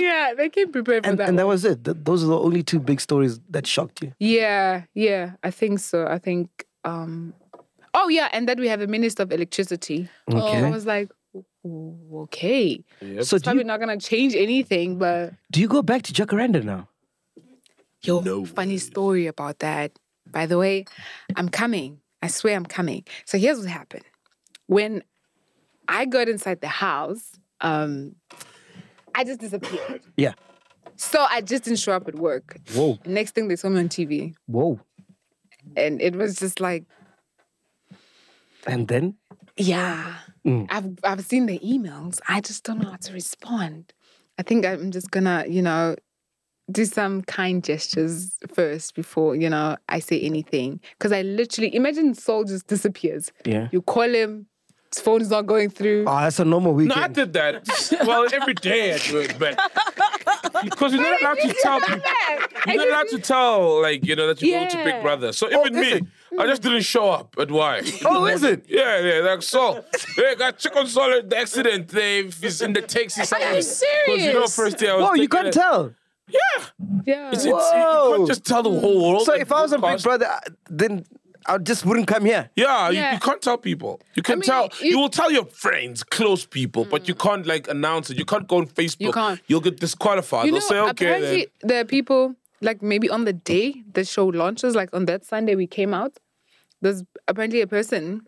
Yeah, they can prepare for that. And that was it. Those are the only two big stories that shocked you. Yeah, I think so. I think, oh yeah, and that we have a minister of electricity. Okay. I was like, okay. Yep. So it's probably not going to change anything, but... Do you go back to Jacaranda now? Yo, no funny story about that. By the way, I'm coming. I swear I'm coming. So here's what happened. When I got inside the house, I just disappeared. Yeah. So I just didn't show up at work. Whoa. Next thing, they saw me on TV. Whoa. And it was just like... And then? Yeah. Mm. I've seen the emails. I just don't know how to respond. I think I'm just going to, you know, do some kind gestures first before, you know, I say anything. Because I literally... Imagine Sol just disappears. Yeah. You call him. His phone's not going through. Oh, that's a normal weekend. No, I did that. Well, every day I do it, but... Because you're not allowed to tell people. You're not allowed to tell, like, you know, that you're going to Big Brother. So even me, I just didn't show up at Y. Oh, is it? Yeah, yeah. Like, so, hey, I check on Sol at the accident. He's in the taxi. Are you serious? Because, you know, first day I was... Whoa, you can't tell. Yeah. Yeah. You can't just tell the whole world. So if I was a Big Brother, then... I just wouldn't come here. Yeah, yeah. You can't tell people. You can tell. You will tell your friends, close people, but you can't like announce it. You can't go on Facebook. You can't. You'll get disqualified. You know, they'll say, okay. Apparently, there are people, like maybe on the day the show launches, like on that Sunday we came out, there's apparently a person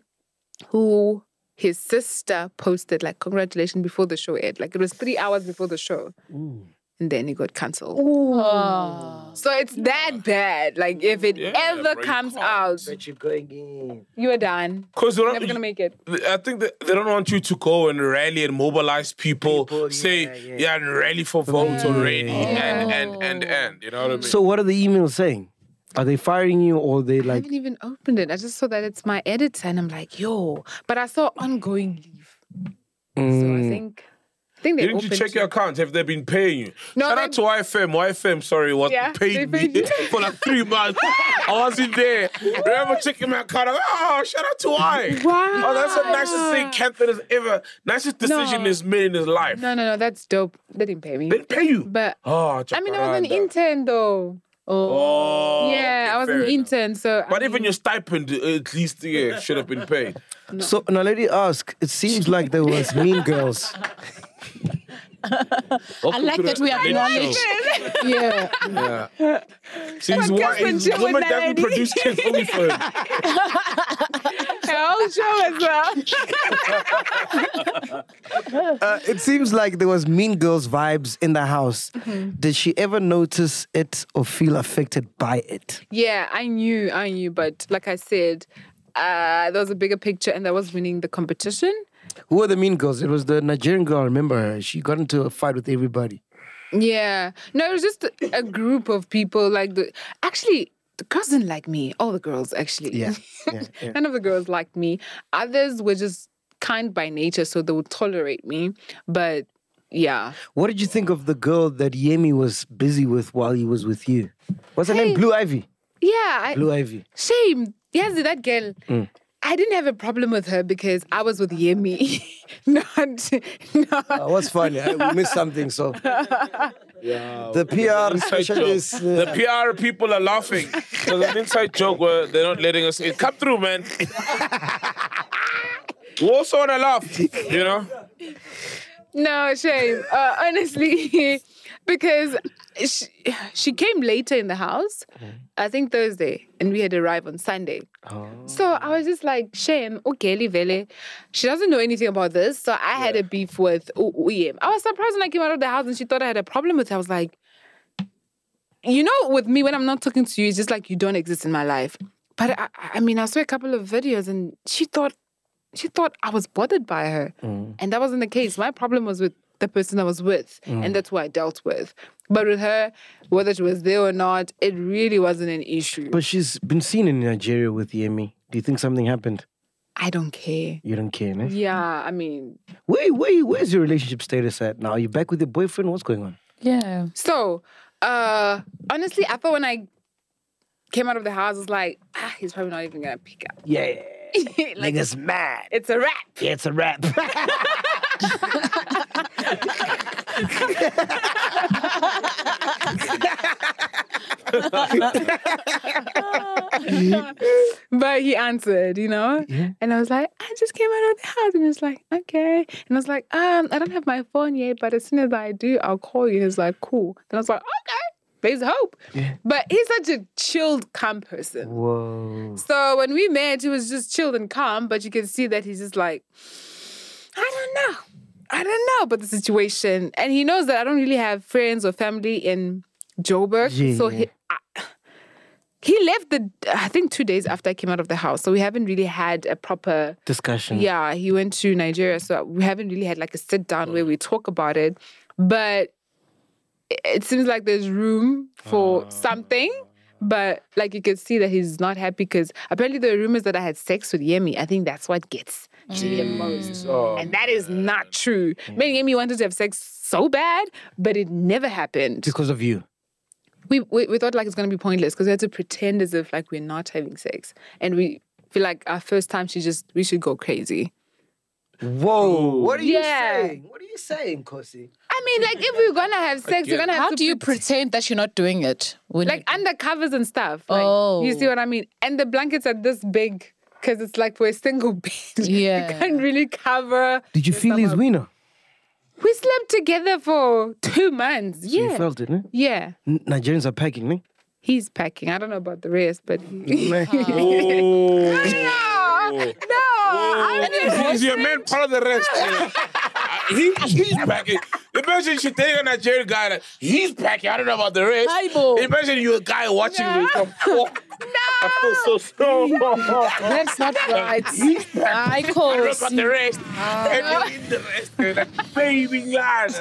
who his sister posted, like, congratulations before the show aired. Like, it was 3 hours before the show. Ooh. And then it got cancelled. Oh. So it's that bad. Like, if it ever comes out, but you're going in. You are done. Because they're never going to make it. I think that they don't want you to go and rally and mobilize people say, and rally for votes already. And, you know what I mean? So what are the emails saying? Are they firing you or they like... I haven't even opened it. I just saw that it's my editor and I'm like, yo. But I saw ongoing leave. Mm. So I think... Didn't you check your account? Have they been paying you? No, shout out to YFM. YFM, sorry, was paid me for like 3 months. I wasn't there. Remember checking my account? I'm like, oh, shout out to Y. Wow. Oh, that's the nicest thing Catherine has ever... Nicest decision he's made in his life. No, no, no, that's dope. They didn't pay me. They didn't pay you? But oh, Jacaranda. I mean, I was an intern though. Oh. Yeah, I was an intern, so... But even your stipend, at least, should have been paid. No. So, now, lady asked, it seems like there was Mean Girls... I like that we acknowledge. Yeah. Since why women that produce kids only for him. I'll show as well. It seems like there was Mean Girls vibes in the house. Mm-hmm. Did she ever notice it or feel affected by it? Yeah, I knew, but like I said, there was a bigger picture and that was winning the competition. Who were the Mean Girls? It was the Nigerian girl, I remember her. She got into a fight with everybody. Yeah. No, it was just a group of people. Like actually, the girls didn't like me. All the girls, actually. Yeah. None of the girls liked me. Others were just kind by nature, so they would tolerate me. But, yeah. What did you think of the girl that Yemi was busy with while he was with you? What's her name? Blue Ivy? Yeah. Blue Ivy. Shame. Yes, that girl... Mm. I didn't have a problem with her because I was with Yemi. What's funny? We missed something, so. Yeah, the PR specialists. The PR people are laughing. There's an inside joke where they're not letting us in. Come through, man. We also want to laugh, you know? No, shame. Honestly, because she came later in the house, I think Thursday, and we had arrived on Sunday. Oh. So I was just like, shame, okay, Livele. She doesn't know anything about this, so I had a beef with Uyem. I was surprised when I came out of the house and she thought I had a problem with her. I was like, you know, with me, when I'm not talking to you, it's just like you don't exist in my life. But I mean, I saw a couple of videos and she thought I was bothered by her. Mm. And that wasn't the case. My problem was with the person I was with. Mm. And that's who I dealt with. But with her, whether she was there or not, it really wasn't an issue. But she's been seen in Nigeria with Yemi. Do you think something happened? I don't care. You don't care, no? Yeah, I mean... Where's your relationship status at now? Are you back with your boyfriend? What's going on? Yeah. So, honestly, I thought when I came out of the house, I was like, he's probably not even going to pick up. Yeah. Like it's mad. It's a wrap. Yeah, it's a wrap. But he answered, you know? Yeah. And I was like, I just came out of the house. And he was like, okay. And I was like, I don't have my phone yet, but as soon as I do, I'll call you. He was like, cool. And I was like, okay. There's hope. Yeah. But he's such a chilled, calm person. Whoa. So when we met, he was just chilled and calm, but you can see that he's just like, I don't know about the situation. And he knows that I don't really have friends or family in Joburg. Yeah. So he, I, He left I think 2 days after I came out of the house. So we haven't really had a proper discussion. Yeah, he went to Nigeria. So we haven't really had like a sit down where we talk about it. But it seems like there's room for something. But like you can see that he's not happy because apparently there are rumors that I had sex with Yemi. I think that's what gets to the most. Oh, and that is not true. Yeah. Man, Yemi wanted to have sex so bad, but it never happened. Because of you. We thought like it's going to be pointless because we had to pretend as if like we're not having sex. And we feel like our first time, we should go crazy. Whoa. What are you saying? What are you saying, Khosi? I mean, like, if we're going to have sex, we're going to have to... How do you pretend that you're not doing it? Like, under covers and stuff. Like, you see what I mean? And the blankets are this big because it's like for a single bed. Yeah. You can't really cover... Did you feel his wiener? We slept together for 2 months. So yeah. You felt it, eh? Yeah. Nigerians are packing, eh? He's packing. I don't know about the rest, but... Is your man part of the rest? He's packing. Imagine you should take a Nigerian guy that he's packing. I don't know about the rest. Imagine you're a guy watching me come. No. I feel so strong. That's not right. He's packing. I don't know about the rest. And you're in the rest. You're like, baby guys.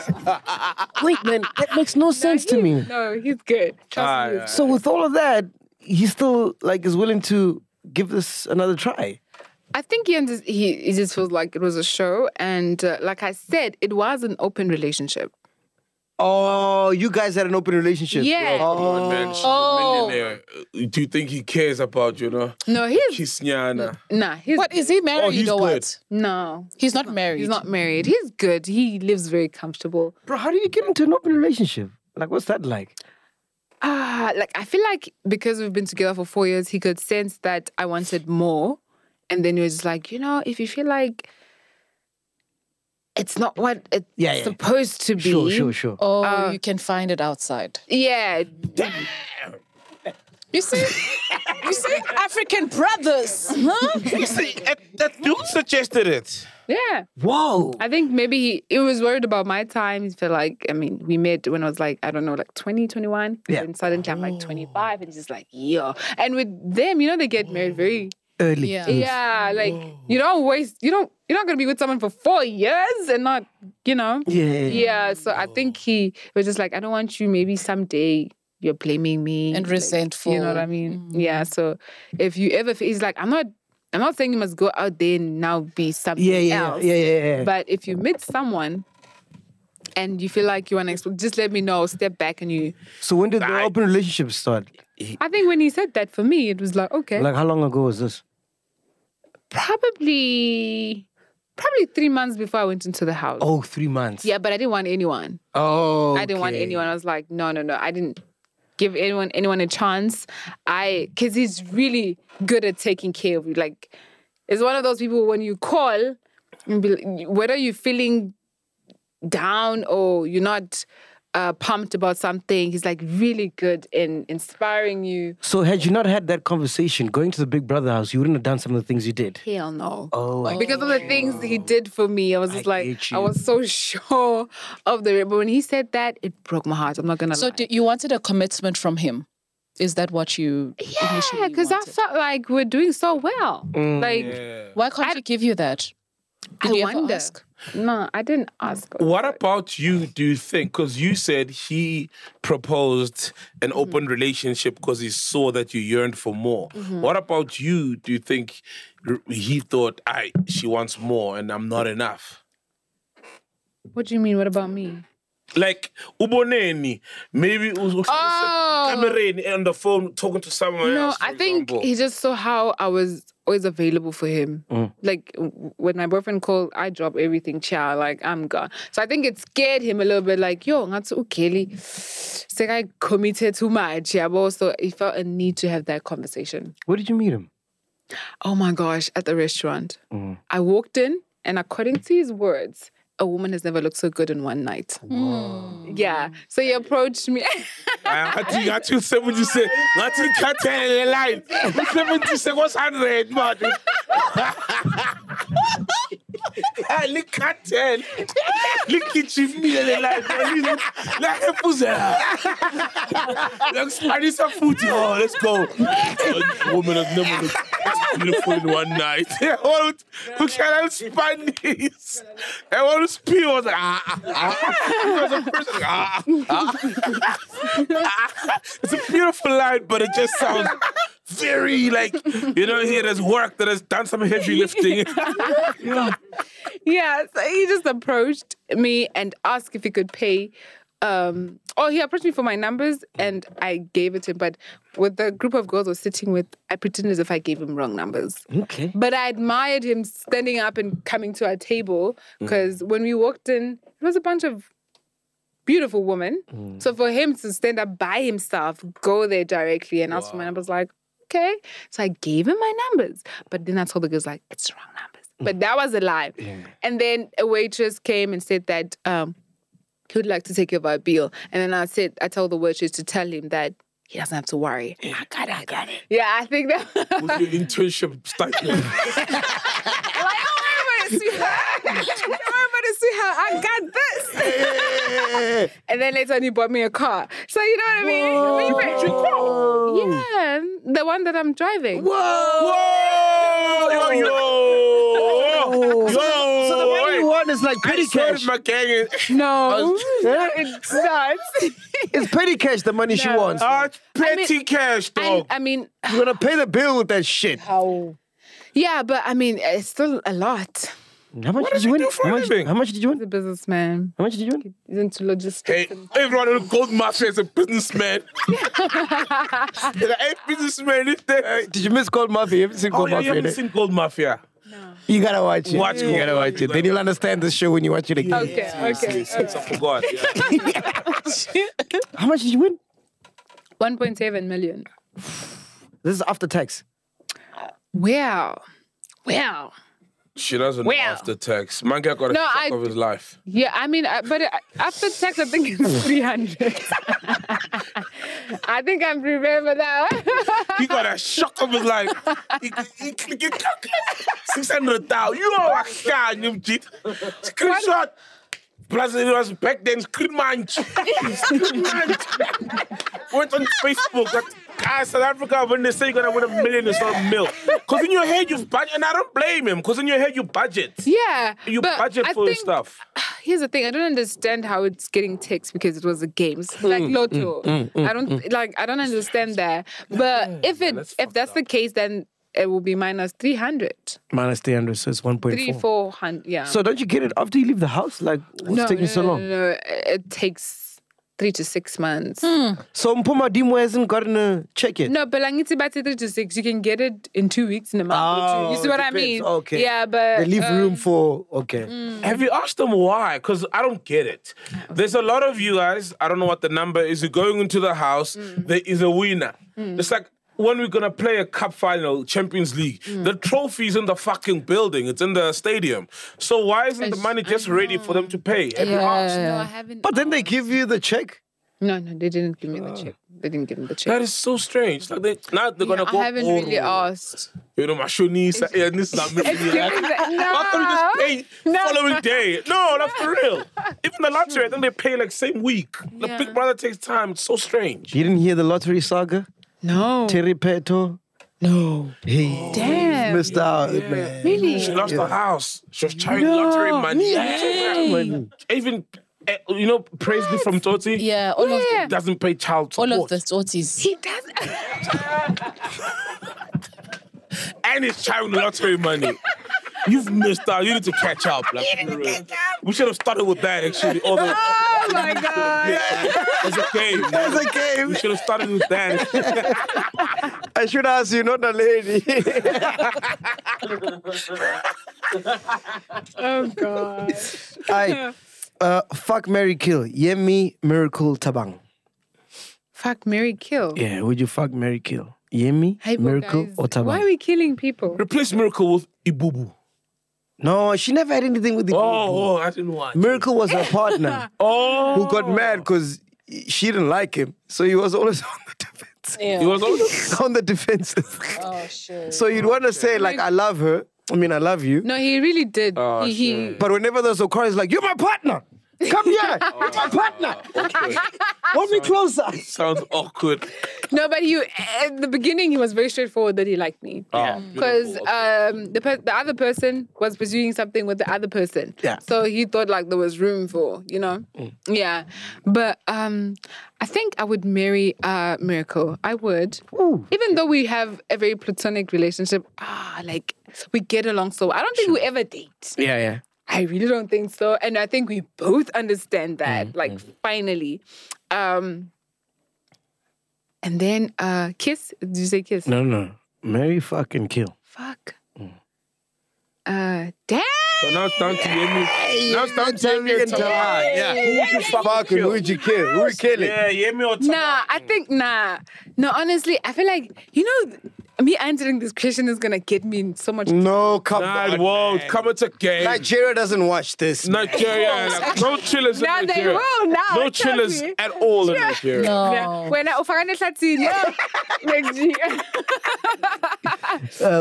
Wait, man. That makes no sense to me. No, he's good. Trust me. So with all of that, he still like is willing to give this another try. I think he just feels like it was a show. And like I said, it was an open relationship. Oh, you guys had an open relationship. Yeah. Oh, man. Do you think he cares about, you know? No, he's... Nah. What, is he married or what? No. He's not married. He's not married. He's good. He lives very comfortable. Bro, how do you get into an open relationship? Like, what's that like? Like, I feel like because we've been together for 4 years, he could sense that I wanted more. And then he was like, you know, if you feel like it's not what it's supposed to be. Sure. Or you can find it outside. Yeah. Damn. You see, African brothers, huh? You see, that dude suggested it. Yeah. Whoa. I think maybe he was worried about my time. He felt like, I mean, we met when I was like, I don't know, like 20, 21. Yeah. And suddenly I'm like 25. And he's just like, yeah. And with them, you know, they get married very... early. Yeah, like you don't waste. You're not gonna be with someone for 4 years and not, you know. Yeah. So I think he was just like, I don't want you. Maybe someday you're blaming me and resentful. Like, you know what I mean? Yeah. So if you ever, he's like, I'm not saying you must go out there and now be something else. Yeah. But if you meet someone and you feel like you want to, just let me know. Step back and you. So when did the open relationship start? I think when he said that, for me, it was like, okay. Like, how long ago was this? Probably 3 months before I went into the house. Oh, 3 months. Yeah, but I didn't want anyone. Oh, okay. I didn't want anyone. I was like, no. I didn't give anyone a chance. Because he's really good at taking care of you. Like, it's one of those people when you call, whether you're feeling down or you're not... pumped about something. He's like really good in inspiring you. So had you not had that conversation, going to the Big Brother house, you wouldn't have done some of the things you did? Hell no. Oh, because of the things he did for me, I was just like, I was so sure of the... But when he said that, it broke my heart. I'm not going to lie. So you wanted a commitment from him? Is that what you initially wanted? Because I felt like we're doing so well. Why can't he give you that? Did you ever ask? No, I didn't ask. What about you, do you think? Because you said he proposed an open relationship because he saw that you yearned for more. What about you, do you think he thought, she wants more and I'm not enough? What do you mean, what about me? Like, uboneni, maybe camereni on the phone talking to someone else. No, I think he just saw how I was always available for him. Like, when my boyfriend called, I drop everything, ciao, like, I'm gone. So I think it scared him a little bit, like, yo, I committed too much. So he felt a need to have that conversation. Where did you meet him? Oh my gosh, at the restaurant. I walked in, and according to his words, a woman has never looked so good in one night. Yeah. So he approached me. I think 76. I think 109. 76 was 100. I look at her. Look at me and like, I need some food. Oh, let's go. Woman has never looked beautiful in one night. Who can I spend this? I want to spill. I was like, It's a beautiful line, but it just sounds very like, you know, here there's work that has done some heavy lifting. Yeah, so he just approached me and asked if he could pay. He approached me for my numbers and I gave it to him. But with the group of girls I was sitting with, I pretended as if I gave him wrong numbers. Okay. But I admired him standing up and coming to our table because when we walked in, it was a bunch of beautiful women. So for him to stand up by himself, go there directly and ask for my numbers, like, okay. So I gave him my numbers. But then I told the girls, like, it's wrong numbers. But that was a lie. Yeah. And then a waitress came and said that... he would like to take over a bill. And then I told the waitress to tell him that he doesn't have to worry. Yeah. I got it. Yeah, I think that... was your internship statement. Don't worry about it, sweetheart. I got this. Hey. And then later on, he bought me a car. So you know what I mean? Whoa. Yeah, the one that I'm driving. So the one you want is like petty cash. No, it's not. It's petty cash, the money she wants. Petty cash, though. I mean... You're going to pay the bill with that shit. How? Yeah, but I mean, it's still a lot. How much did you win? He's a businessman. How much did you win? He's into logistics. Hey, everyone in the gold mafia is a businessman. Did you miss Gold Mafia? You haven't seen Gold Mafia. You haven't seen Gold Mafia. No. You gotta watch it. You gotta watch it. Then you'll understand the show when you watch it again. Okay. I forgot. Yeah. How much did you win? 1.7 million. This is after tax. Wow. She doesn't know after tax. Man got a fuck of his life. Yeah, I mean, but after tax, I think it's 300. I think I remember that. He got a shock of his life. 600,000. You know what? Screenshot. Plus, it was back then. Screenshot. Went on Facebook. South Africa, when they say you're going to win $1 million, it's not $1 million. Because in your head, you've budgeted. And I don't blame him. Because in your head, you budget. Yeah. You budget for your stuff. Here's the thing. I don't understand how it's getting ticks because it was a game. It's like Lotto. I don't understand that. But if that's the case, then it will be minus 300. Minus 300, so it's 1.4. 400, yeah. So don't you get it after you leave the house? Like, what's taking so long? No, it takes... 3 to 6 months. So Mpuma Dimo hasn't gotten a check yet? No, but Langiti Bati 3 to 6, you can get it in 2 weeks, in a month or 2. You see what I mean? Okay. Yeah, but... They leave room for... Okay. Have you asked them why? Because I don't get it. Okay. There's a lot of you guys, I don't know what the number is, you're going into the house, there is a winner. It's like, when we're going to play a cup final, Champions League, the trophy's in the fucking building. It's in the stadium. So why isn't the money just ready for them to pay? But then they give you the check? No, they didn't give me the check. They didn't give me the check. That is so strange. Like they're going to go... I haven't really asked. You know, my shonies... Following day. No, that's for real. Even the lottery, I think they pay like same week. Yeah. The Big Brother takes time. It's so strange. You didn't hear the lottery saga? No. Terry Peto? No. He missed out, man. Really? She lost her house. She was trying lottery money. Even, you know, Presley from Toti? Yeah, all of them. Doesn't pay child support. All of the Totis. He doesn't. And he's trying lottery money. You've missed out. You need to catch up. Like, we should have started with that, actually. Oh, my God. It's a game. It's a game. We should have started with that. I should ask you, not a lady. Oh, God. Right. Fuck, marry, kill. Yemi, Miracle, Thabang. Fuck, marry, kill? Yeah, would you fuck, marry, kill? Yemi, Miracle, or Thabang? Why are we killing people? Replace Miracle with Ebubu. No, she never had anything with Ebubu. Oh, I didn't watch. Miracle was her partner who got mad because she didn't like him. So he was always on the defense. Yeah. He was always on the defense. Oh, shit. So you'd want to say, like, I love her, I mean, I love you. No, he really did. Oh, he... But whenever there's a car, he's like, you're my partner. Come here. Oh, you're my partner. Hold me closer. Sounds awkward. No, but he, at the beginning, he was very straightforward that he liked me. Because the other person was pursuing something with the other person. Yeah. So he thought like there was room for, you know. Mm. Yeah. But I think I would marry Miracle. I would. Ooh. Even though we have a very platonic relationship, like we get along so well. I don't think we ever date. Yeah, yeah. I really don't think so. And I think we both understand that, like, finally. And then, kiss? Did you say kiss? No, no. Marry, fuck, and kill. Fuck. Damn! So now it's down to Yemi. Now it's down to Yemi and Temba. Yeah. Who would you fuck and who would you kill? Who would kill it? Yeah, Yemi or Temba. Nah, I think, nah. No, honestly, I feel like, you know... Me answering this question is gonna get me in so much. No, come on. Nah, it won't. Come on, it's a game. Nigeria doesn't watch this. Nigeria. Like, no chillers in Nigeria. They will now. No chillers at all in Nigeria. No.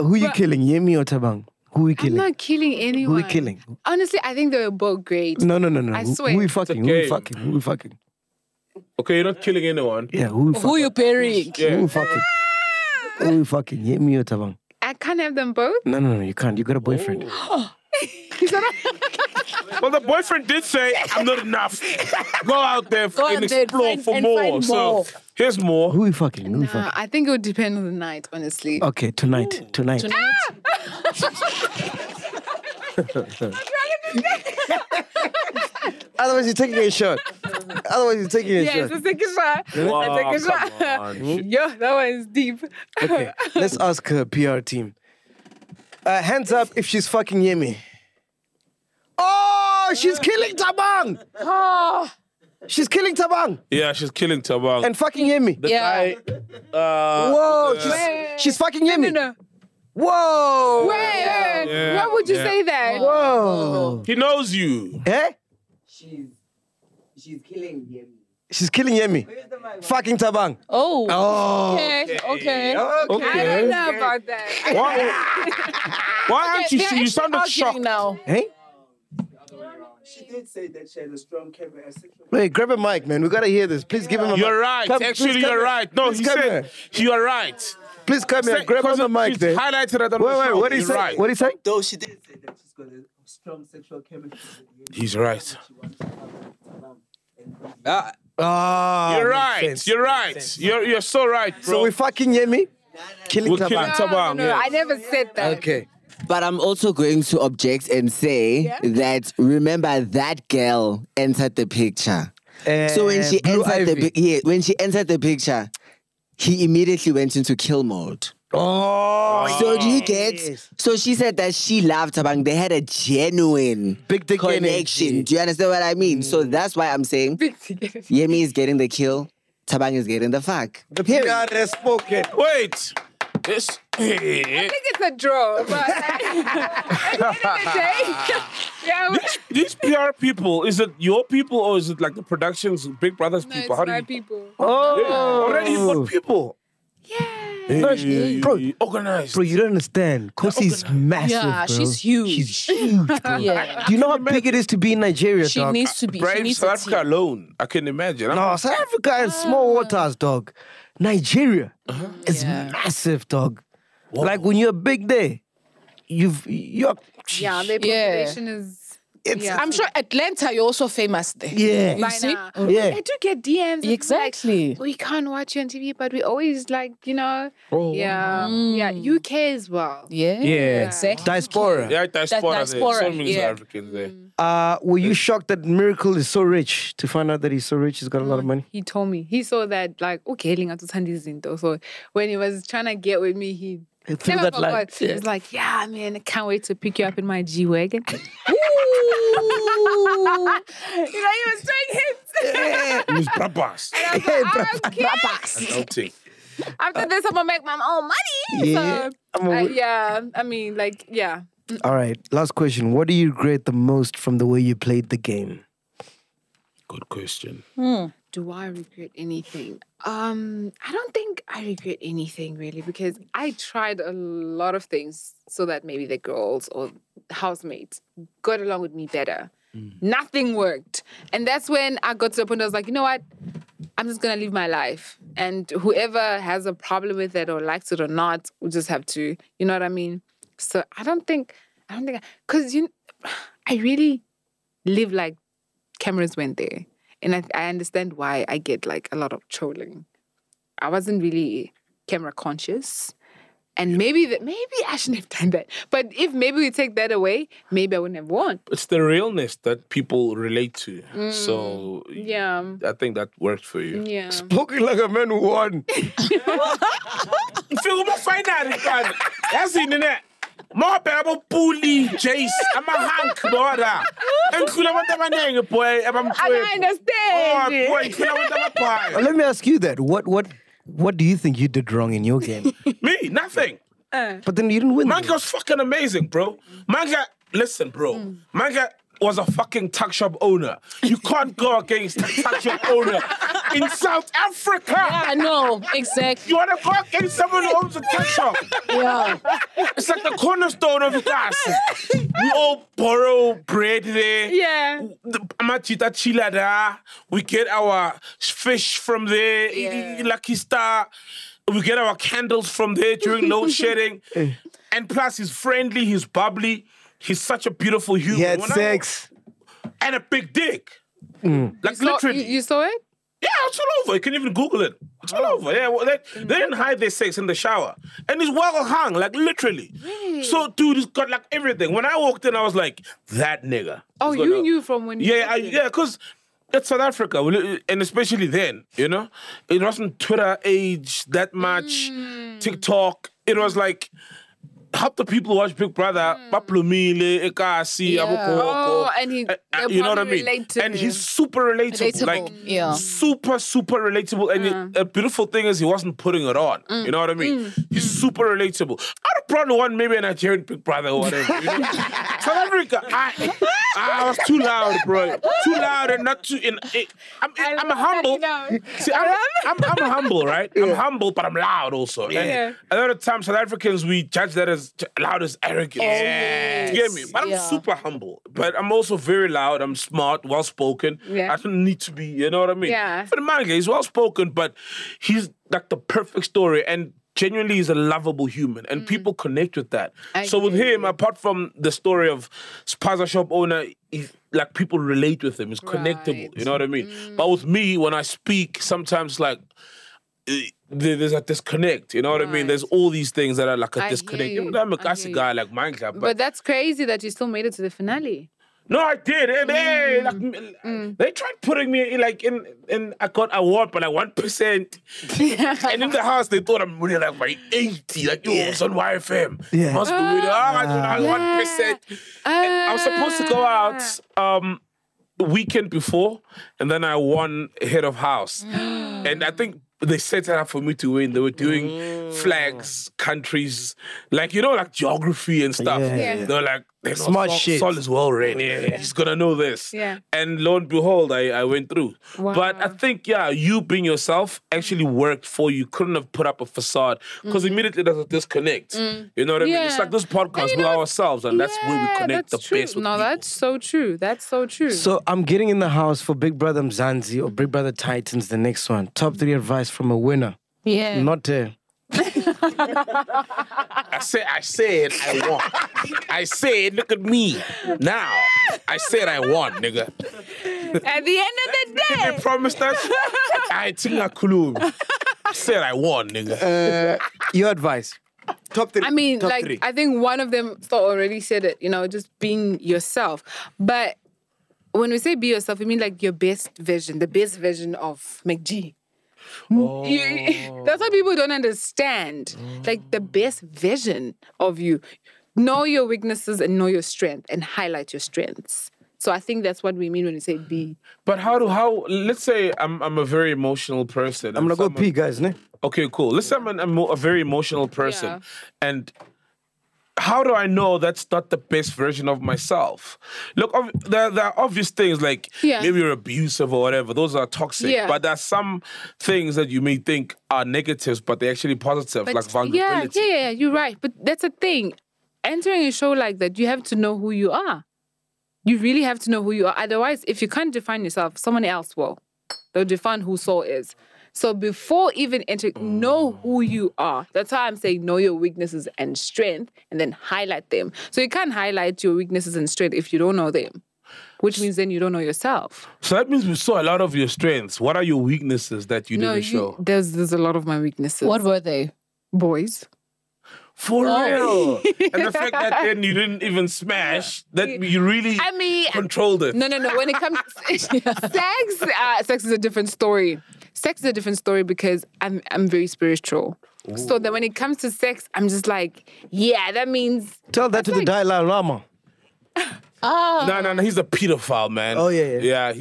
Who are you killing, Yemi or Thabang? Who are we killing? I'm not killing anyone. Who are we killing? Honestly, I think they were both great. No, no, no, no. I swear. Who are we fucking? Who are we fucking? Who are we fucking? Okay, you're not killing anyone. Yeah, who are we fucking? Who are you burying? Who are we fucking? Oh, fucking Yemi or Thabang? I can't have them both? No, no, no, you can't. You got a boyfriend. Well, the boyfriend did say, I'm not enough. Go out there and explore for more. So, here's more. Who are you fucking? Nah, I think it would depend on the night, honestly. Okay, tonight. Ooh. Tonight. Tonight? Otherwise, you're taking a shot. Otherwise, you're taking a shot. Yes, I take a shot. Wow, I take a shot. Yo, that one is deep. Okay, let's ask her PR team. Hands up if she's fucking Yemi. Oh, she's killing Thabang. Oh. She's killing Thabang. Yeah, she's killing Thabang. And fucking Yemi. The guy, whoa, she's fucking Yemi. No, no, no. Whoa. Wait, why would you say that? Whoa. He knows you. Eh? She's killing Yemi. She's killing Yemi. Where's the mic? Fucking Thabang. Oh. Oh. Okay. Okay. Okay. I don't know about that. Why aren't you sounded shocked now? Hey? She did say that she had a strong camera. Wait, grab a mic, man. We gotta hear this. Please give him a mic. You're right. Actually, you're right. No, he said you're right. Please come here. Grab him a mic. There. Highlighted it on the show. Wait, what is right? What is he saying? Though she did say that she's got a strong sexual chemistry. He's right. You're right. You're right. You're so right, bro. So we fucking Yemi, killing Thabang. No, I never said that. Okay. But I'm also going to object and say that remember that girl entered the picture. So when she entered when she entered the picture, he immediately went into kill mode. Oh. So do you get? So she said that she loved Thabang. They had a genuine big connection. Do you understand what I mean? So that's why I'm saying Yemi is getting the kill, Thabang is getting the fuck. The PR has spoken. Wait. This. I think it's a draw, but at the end of the day, these PR people, is it your people or is it like the productions, Big Brother's people? It's my people. Oh, already good people. Yeah. Bro, organized. Bro, you don't understand. Khosi's massive. Yeah, bro. She's huge. She's huge, bro. Yeah. Do you know how big it is to be in Nigeria, she dog? Needs to be. Brave she needs South Africa alone. I can imagine. No, South Africa is small waters, dog. Nigeria is massive, dog. Whoa. Like when you're big there, you're their population is. I'm sure Atlanta, you're also famous there. Yeah, you see? Yeah. I do get DMs. Exactly. Like, we can't watch you on TV, but we always like, you know. Oh. Yeah, yeah. UK as well. Yeah, yeah. Exactly. Diaspora. Yeah, diaspora. There. So many South Africans there. Were you shocked that Miracle is so rich? To find out that he's so rich, he's got a lot of money. He told me. He saw that like okay, so when he was trying to get with me, he. Through that line. Yeah. It's like, yeah, man, I can't wait to pick you up in my G-Wagon. Woo! You know, he was doing hits. He was brapas. Brapas. After this, I'm going to make my own money. Yeah. So, yeah, I mean, like, yeah. All right, last question. What do you regret the most from the way you played the game? Good question. Do I regret anything? I don't think I regret anything really, because I tried a lot of things so that maybe the girls or housemates got along with me better. Nothing worked. And that's when I got to the point I was like, you know what? I'm just going to live my life. And whoever has a problem with it or likes it or not, we just have to, you know what I mean? So I don't think, because I really live like cameras went there. And I understand why I get like a lot of trolling. I wasn't really camera conscious. And maybe I shouldn't have done that. But if maybe we take that away, maybe I wouldn't have won. It's the realness that people relate to. So yeah, I think that worked for you. Yeah. Spoken like a man who won. Feel more final. That's in it. More babble bully, Jace. I'm a hunk, brother. And Kulawatamang, boy. I understand. Oh, boy, Kulawatamang. Let me ask you that. What do you think you did wrong in your game? Me? Nothing. But then you didn't win. Manga was fucking amazing, bro. Manga, listen, bro. Manga was a fucking tuck shop owner. You can't go against a tuck shop owner in South Africa. Yeah, I know, exactly. You want to go against someone who owns a tuck shop? Yeah. It's like the cornerstone of gas. We all borrow bread there. Yeah. We get our fish from there, yeah. Lucky Star. We get our candles from there during load shedding. And plus, he's friendly, he's bubbly. He's such a beautiful human. He had sex. And a big dick. Like literally. You saw it? Yeah, it's all over. You can even Google it. It's all over. Yeah, well, they didn't hide their sex in the shower. And he's well hung, like literally. Really? So, dude, he's got like everything. When I walked in, I was like, that nigga. Oh, you knew from when you Yeah, because it's South Africa. And especially then, you know? It wasn't Twitter age that much, TikTok. It was like... help the people watch Big Brother. Oh, and he, you know what I mean? And he's super relatable. Like, super, super relatable. And the beautiful thing is he wasn't putting it on. You know what I mean? He's super relatable. I'd have probably won maybe a Nigerian Big Brother or whatever. You know? South Africa, I was too loud, bro. Too loud and not too... I'm humble. See, I'm humble, right? Yeah. I'm humble, but I'm loud also. And a lot of times South Africans, we judge that as loud as arrogance. Yes. You get me? But I'm super humble. But I'm also very loud. I'm smart, well-spoken. Yeah. I don't need to be, you know what I mean? Yeah. For the manga, he's well-spoken, but he's like the perfect story. And genuinely, he's a lovable human. And people connect with that. So with him, apart from the story of Spaza shop owner, he's, like, people relate with him. He's connectable. You know what I mean? But with me, when I speak, sometimes like... there's a disconnect, you know what I mean? There's all these things that are like a disconnect. Even I'm a classic guy like Minecraft. But that's crazy that you still made it to the finale. No, I did. And they tried putting me like in I got award by like 1%. And in the house they thought I'm really like my 80, like it was on YFM. Yeah. Must be really I don't know, 1%. I was supposed to go out weekend before, and then I won head of house. And I think they set it up for me to win. They were doing flags, countries, like, you know, like geography and stuff. Yeah. They were like, smart shit. Sol is well read. Yeah. He's going to know this. Yeah. And lo and behold, I went through. Wow. But I think, yeah, you being yourself actually worked for you. Couldn't have put up a facade because immediately there's a disconnect. You know what I mean? It's like this podcast with ourselves, and that's where we connect the best with people. No, that's so true. That's so true. So I'm getting in the house for Big Brother Mzansi or Big Brother Titans, the next one. Top 3 advice from a winner. Yeah. Not there. I said I won. I said, look at me now. I said I won, nigga. At the end of the day, they promised us. I said I won, nigga. Your advice. Top 3. I mean, like, I think one of them already said it. You know, just being yourself. But when we say be yourself, we mean like your best version, the best version of McG. Oh. That's what people don't understand. Like the best version of you. Know your weaknesses and know your strength and highlight your strengths. So I think that's what we mean when we say be. But how let's say I'm a very emotional person. I'm gonna go pee, guys, ne? Okay, cool. Let's say I'm a very emotional person. Yeah. And how do I know that's not the best version of myself? Look, there are obvious things like maybe you're abusive or whatever. Those are toxic. Yeah. But there are some things that you may think are negatives, but they're actually positive, like vulnerability. Yeah, you're right. But that's a thing. Entering a show like that, you have to know who you are. You really have to know who you are. Otherwise, if you can't define yourself, someone else will. They'll define who Sol is. So before even entering, know who you are. That's why I'm saying know your weaknesses and strength and then highlight them. So you can't highlight your weaknesses and strength if you don't know them, which means then you don't know yourself. So that means we saw a lot of your strengths. What are your weaknesses that you didn't show? There's a lot of my weaknesses. What were they? Boys. For real. And the fact that then you didn't even smash, that you really controlled it. No. When it comes to sex is a different story. Sex is a different story because I'm very spiritual. Ooh. So that when it comes to sex, I'm just like, yeah, that means... Tell that to the Dalai Lama. Oh. No, he's a pedophile, man. Oh, yeah.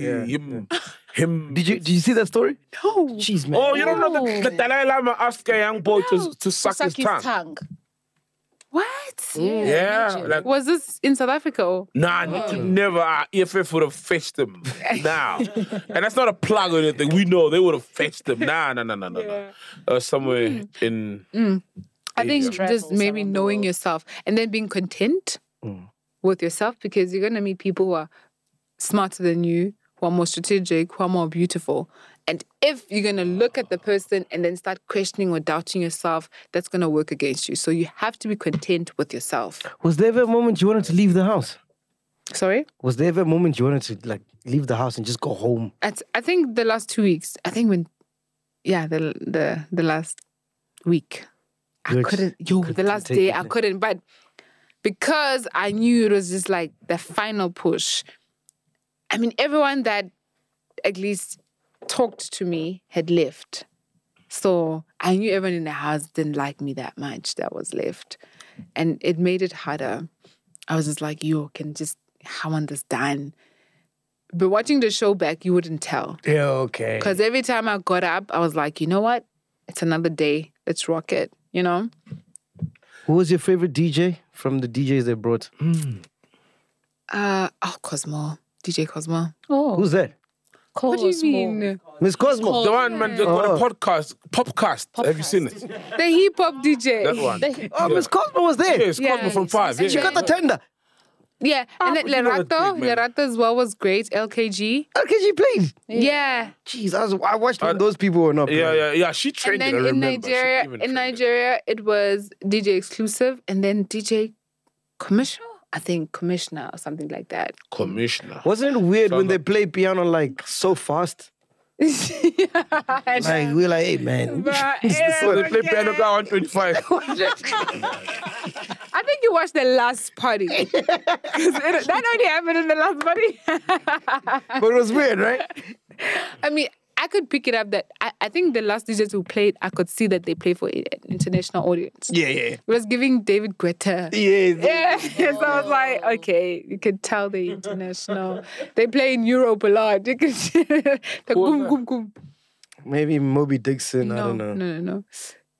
Did you see that story? No. Jeez, man. Oh, you don't know that the Dalai Lama asked a young boy to suck his tongue. What? Mm. Yeah. Like, was this in South Africa? Or? Nah, never. EFF would have fetched them now. And that's not a plug or anything. We know they would have fetched them. Nah. Somewhere in... Mm. I think just maybe knowing yourself and then being content with yourself, because you're going to meet people who are smarter than you, who are more strategic, who are more beautiful. And if you're going to look at the person and then start questioning or doubting yourself, that's going to work against you. So you have to be content with yourself. Was there ever a moment you wanted to leave the house? Sorry? Was there ever a moment you wanted to like leave the house and just go home? I think the last 2 weeks. I think when, yeah, the last week. I couldn't, the last day, I couldn't. But because I knew it was just like the final push. I mean, everyone that at least... talked to me had left, so I knew everyone in the house didn't like me that much that was left, and it made it harder. I was just like, yo, how am this done? But watching the show back, you wouldn't tell. Yeah, okay. Because every time I got up, I was like, you know what? It's another day. Let's rock it, you know? Who was your favorite DJ from the DJs they brought? Cosmo. DJ Cosmo. Oh. Who's that? Cosmo. What do you mean? Miss Cosmo. The one, man, that got a podcast. Popcast. Have you seen it? The hip-hop DJ. That one. Miss Cosmo was there. Yes, Cosmo from 5. And she got the tender. Yeah. And then Lerato as well was great. LKG. LKG played. Yeah. Jeez, I watched when those people were not playing. Yeah. She trained it, I remember. And then in Nigeria, it was DJ Exclusive and then DJ Commercial. I think Commissioner or something like that. Commissioner. Wasn't it weird when they play piano like so fast? Like we're like, hey man. So they play piano at 125. I think you watched the last party. That only happened in the last party. But it was weird, right? I mean, I could pick it up that I think the last DJs who played, I could see that they play for an international audience. Yeah. It was giving David Guetta. Yeah. So I was like, okay, you could tell the international. They play in Europe a lot. You could maybe Moby Dixon. No, I don't know. No.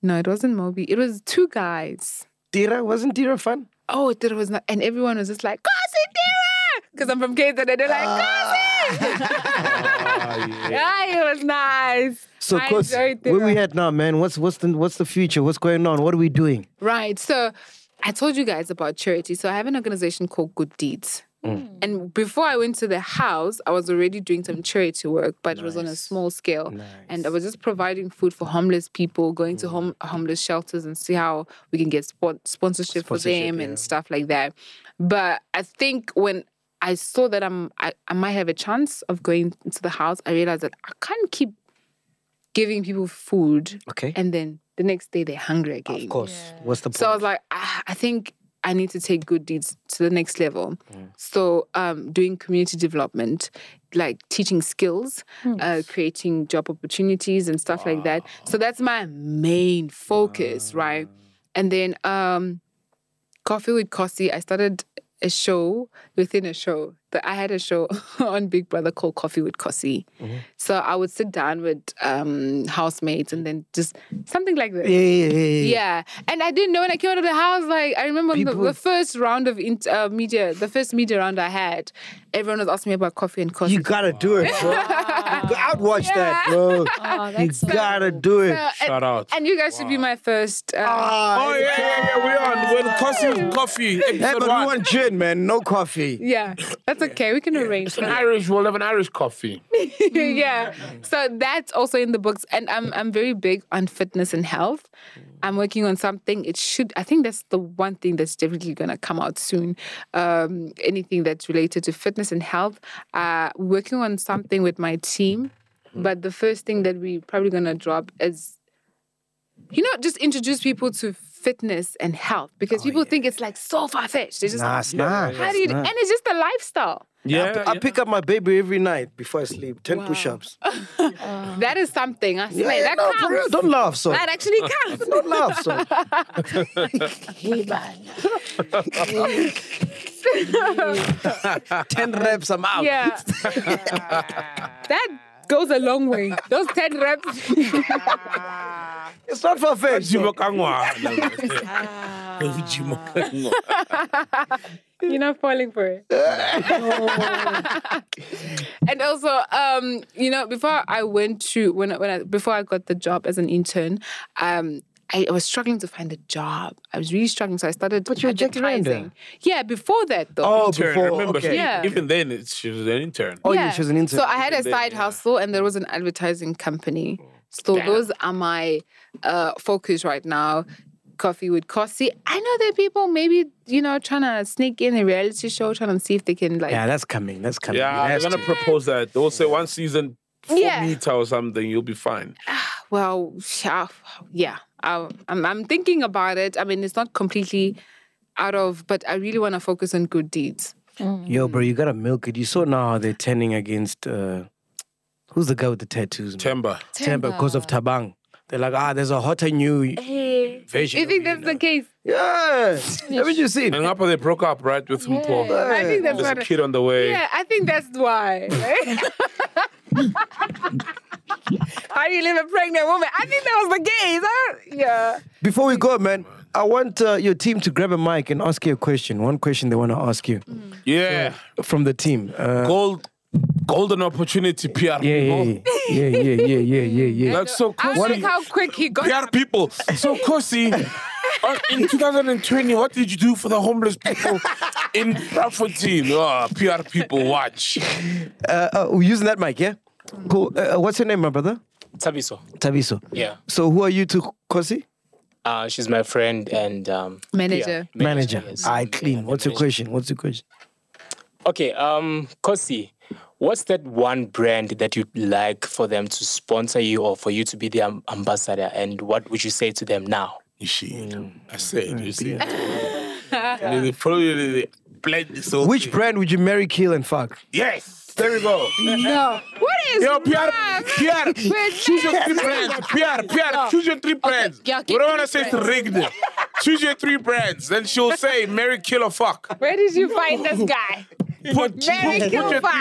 No, it wasn't Moby. It was two guys. Dira, wasn't Dira fun? Oh, Dira was not. And everyone was just like, Khosi Dira! Because I'm from KZN and they're like, Khosi! It was nice. So, where we at now, man? What's the future? What's going on? What are we doing? Right. So, I told you guys about charity. So, I have an organization called Good Deeds. Mm. And before I went to the house, I was already doing some charity work, but it was on a small scale. Nice. And I was just providing food for homeless people, going to homeless shelters and see how we can get sponsorship for them and stuff like that. But I think when I saw that I might have a chance of going into the house, I realized that I can't keep giving people food and then the next day they're hungry again. Of course. Yeah. What's the point? So I was like, I think I need to take Good Deeds to the next level. Yeah. So doing community development, like teaching skills, creating job opportunities and stuff like that. So that's my main focus, right? And then Coffee with Khosi, I started a show within a show. I had a show on Big Brother called Coffee with Khosi. Mm-hmm. So I would sit down with housemates and then just something like this. Yeah. And I didn't know when I came out of the house, like, I remember the first round of media, the first media round I had, everyone was asking me about Coffee and Khosi. You gotta do it, bro. I'd watch that, bro. Oh, you gotta do it. So, shout out. And you guys should be my first. We're on. Khosi with Coffee. Yeah, but we want gin, man. No coffee. Yeah. That's okay. We can arrange that. We'll have an Irish coffee. Yeah. So that's also in the books. And I'm very big on fitness and health. I'm working on something. I think that's the one thing that's definitely going to come out soon. Anything that's related to fitness and health. Working on something with my team. But the first thing that we're probably going to drop is, just introduce people to fitness and health, because people think it's like so far-fetched. They're just it's not. How do you? And it's just a lifestyle. Yeah, I pick up my baby every night before I sleep. 10 push-ups. That is something. I swear, that counts. For real. Don't laugh, so. That actually counts. Don't laugh, so. 10 reps, I'm out. Yeah. That goes a long way. Those 10 reps. It's not for fair. You're not falling for it. And also, before I went to before I got the job as an intern, I was struggling to find a job. I was really struggling, so I started advertising. Yeah, before that though. Oh, intern. Before. I remember, okay. Even then, she was an intern. Oh, yeah, she was an intern. So I had a side hustle, and there was an advertising company. So those are my focus right now. Coffee with Khosi. I know there are people maybe, trying to sneak in a reality show, trying to see if they can like... Yeah, that's coming. Yeah, I'm going to propose that. They'll say one season, 4 meter or something, you'll be fine. Well, yeah. I'm thinking about it. I mean, it's not completely out of, but I really want to focus on good deeds. Mm. Yo, bro, you got to milk it. You saw now how they're turning against... who's the guy with the tattoos? Temba, because of Thabang. They're like, there's a hotter new... Vision. You think that's the case? Yeah. Haven't you seen? And after they broke up, right, with Mpo. Yeah. I think that's why. There's a kid on the way. Yeah, I think that's why. How do you leave a pregnant woman? I think that was the case. Yeah. Before we go, man, I want your team to grab a mic and ask you a question. One question they want to ask you. Mm. Yeah. From the team. Golden opportunity, PR people. Yeah. That's so Khosi. I like how quick he got. PR people. So Khosi, in 2020, what did you do for the homeless people in Pretoria? PR people, watch. We're using that mic, yeah? Cool. What's your name, my brother? Tabiso. Yeah. So who are you to Khosi? She's my friend and... manager. Yeah, manager. Yes. Clean. What's your question? Okay, Khosi, what's that one brand that you'd like for them to sponsor you or for you to be their ambassador? And what would you say to them now? Which brand would you marry, kill, and fuck? Yes, there we go. No. What is PR, choose your three brands. PR, choose your three brands. We don't want to say it's rigged. Choose your three brands. Then she'll say, marry, kill, or fuck. Where did you find this guy? Put your three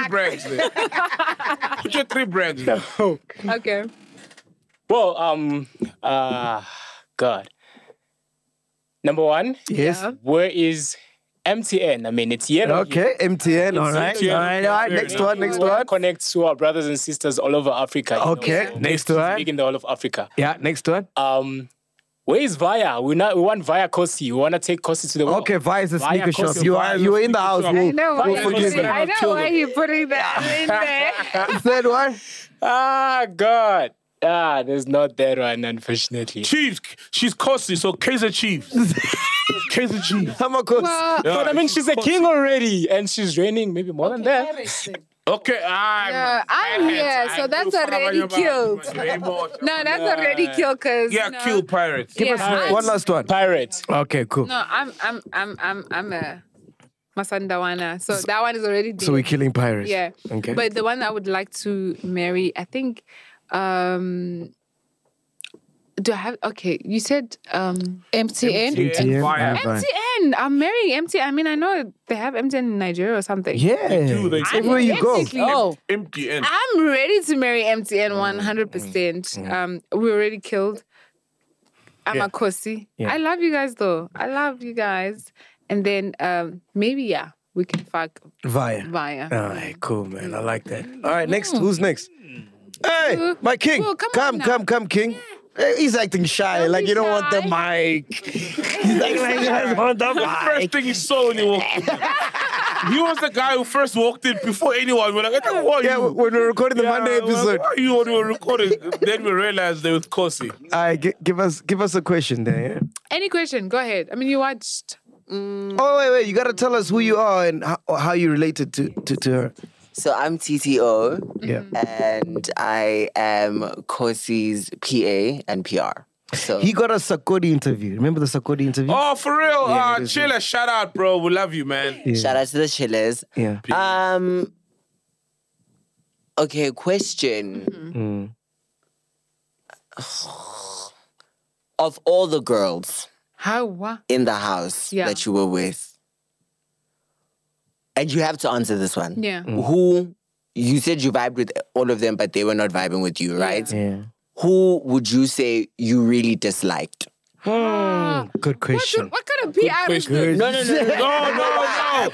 brands there. Put your three brands there. Okay. Well, God. Number one. Yes. Where is MTN? I mean, it's yellow. Okay, MTN. All right. Next one. Connects to our brothers and sisters all over Africa. Okay. Next one. Big in the whole of Africa. Yeah. Next one. Where is Vaya? We want Vaya Khosi. We want to take Khosi to the world. Okay, Vaya is a sneaker shop. You were in the house. I know why you're putting that in there. Third one? God. There's not that one, unfortunately. Chiefs. She's Khosi, so Kaiser Chiefs. Kaiser Chiefs. I'm a Khosi. But I mean, she's a king already, and she's reigning maybe more than that. Okay, I'm here, so that's already killed. No, that's already killed because kill pirates. Give us one last one. Pirates. Okay, cool. No, I'm a Masandawana. So that one is already dead. So we're killing pirates. Yeah. Okay. But the one I would like to marry, I think Do I have... Okay, you said MTN. MTN. Vaya. MTN. I'm marrying MTN. I mean, I know they have MTN in Nigeria or something. Yeah. They do. They do. Everywhere you go. Oh. MTN. I'm ready to marry MTN 100%. We already killed. I'm a Khosi. Yeah. I love you guys, though. I love you guys. And then maybe, yeah, we can fuck Vaya. Vaya. All right, cool, man. I like that. All right, next. Who's next? Hey, my king. Ooh, come, king. Yeah. He's acting shy, don't want the mic. He's like, he doesn't want the mic. The first thing he saw when he walked in. He was the guy who first walked in before anyone. We're like, when we were recording the Monday episode. When we were recording, then we realized they were Khosi. All right, give us a question then. Yeah? Any question, go ahead. I mean, you watched... Oh, wait, you got to tell us who you are and how you related to her. So I'm TTO, and I am Khosi's PA and PR. So he got a Sakodi interview. Remember the Sakodi interview? Oh, for real? Yeah, Chiller, shout out, bro. We love you, man. Yeah. Shout out to the Chillers. Yeah. Okay, question. Of all the girls in the house that you were with, and you have to answer this one. Yeah. Who, you said you vibed with all of them, but they were not vibing with you, right? Yeah. Who would you say you really disliked? Good question. What kind of PR is this? No. That's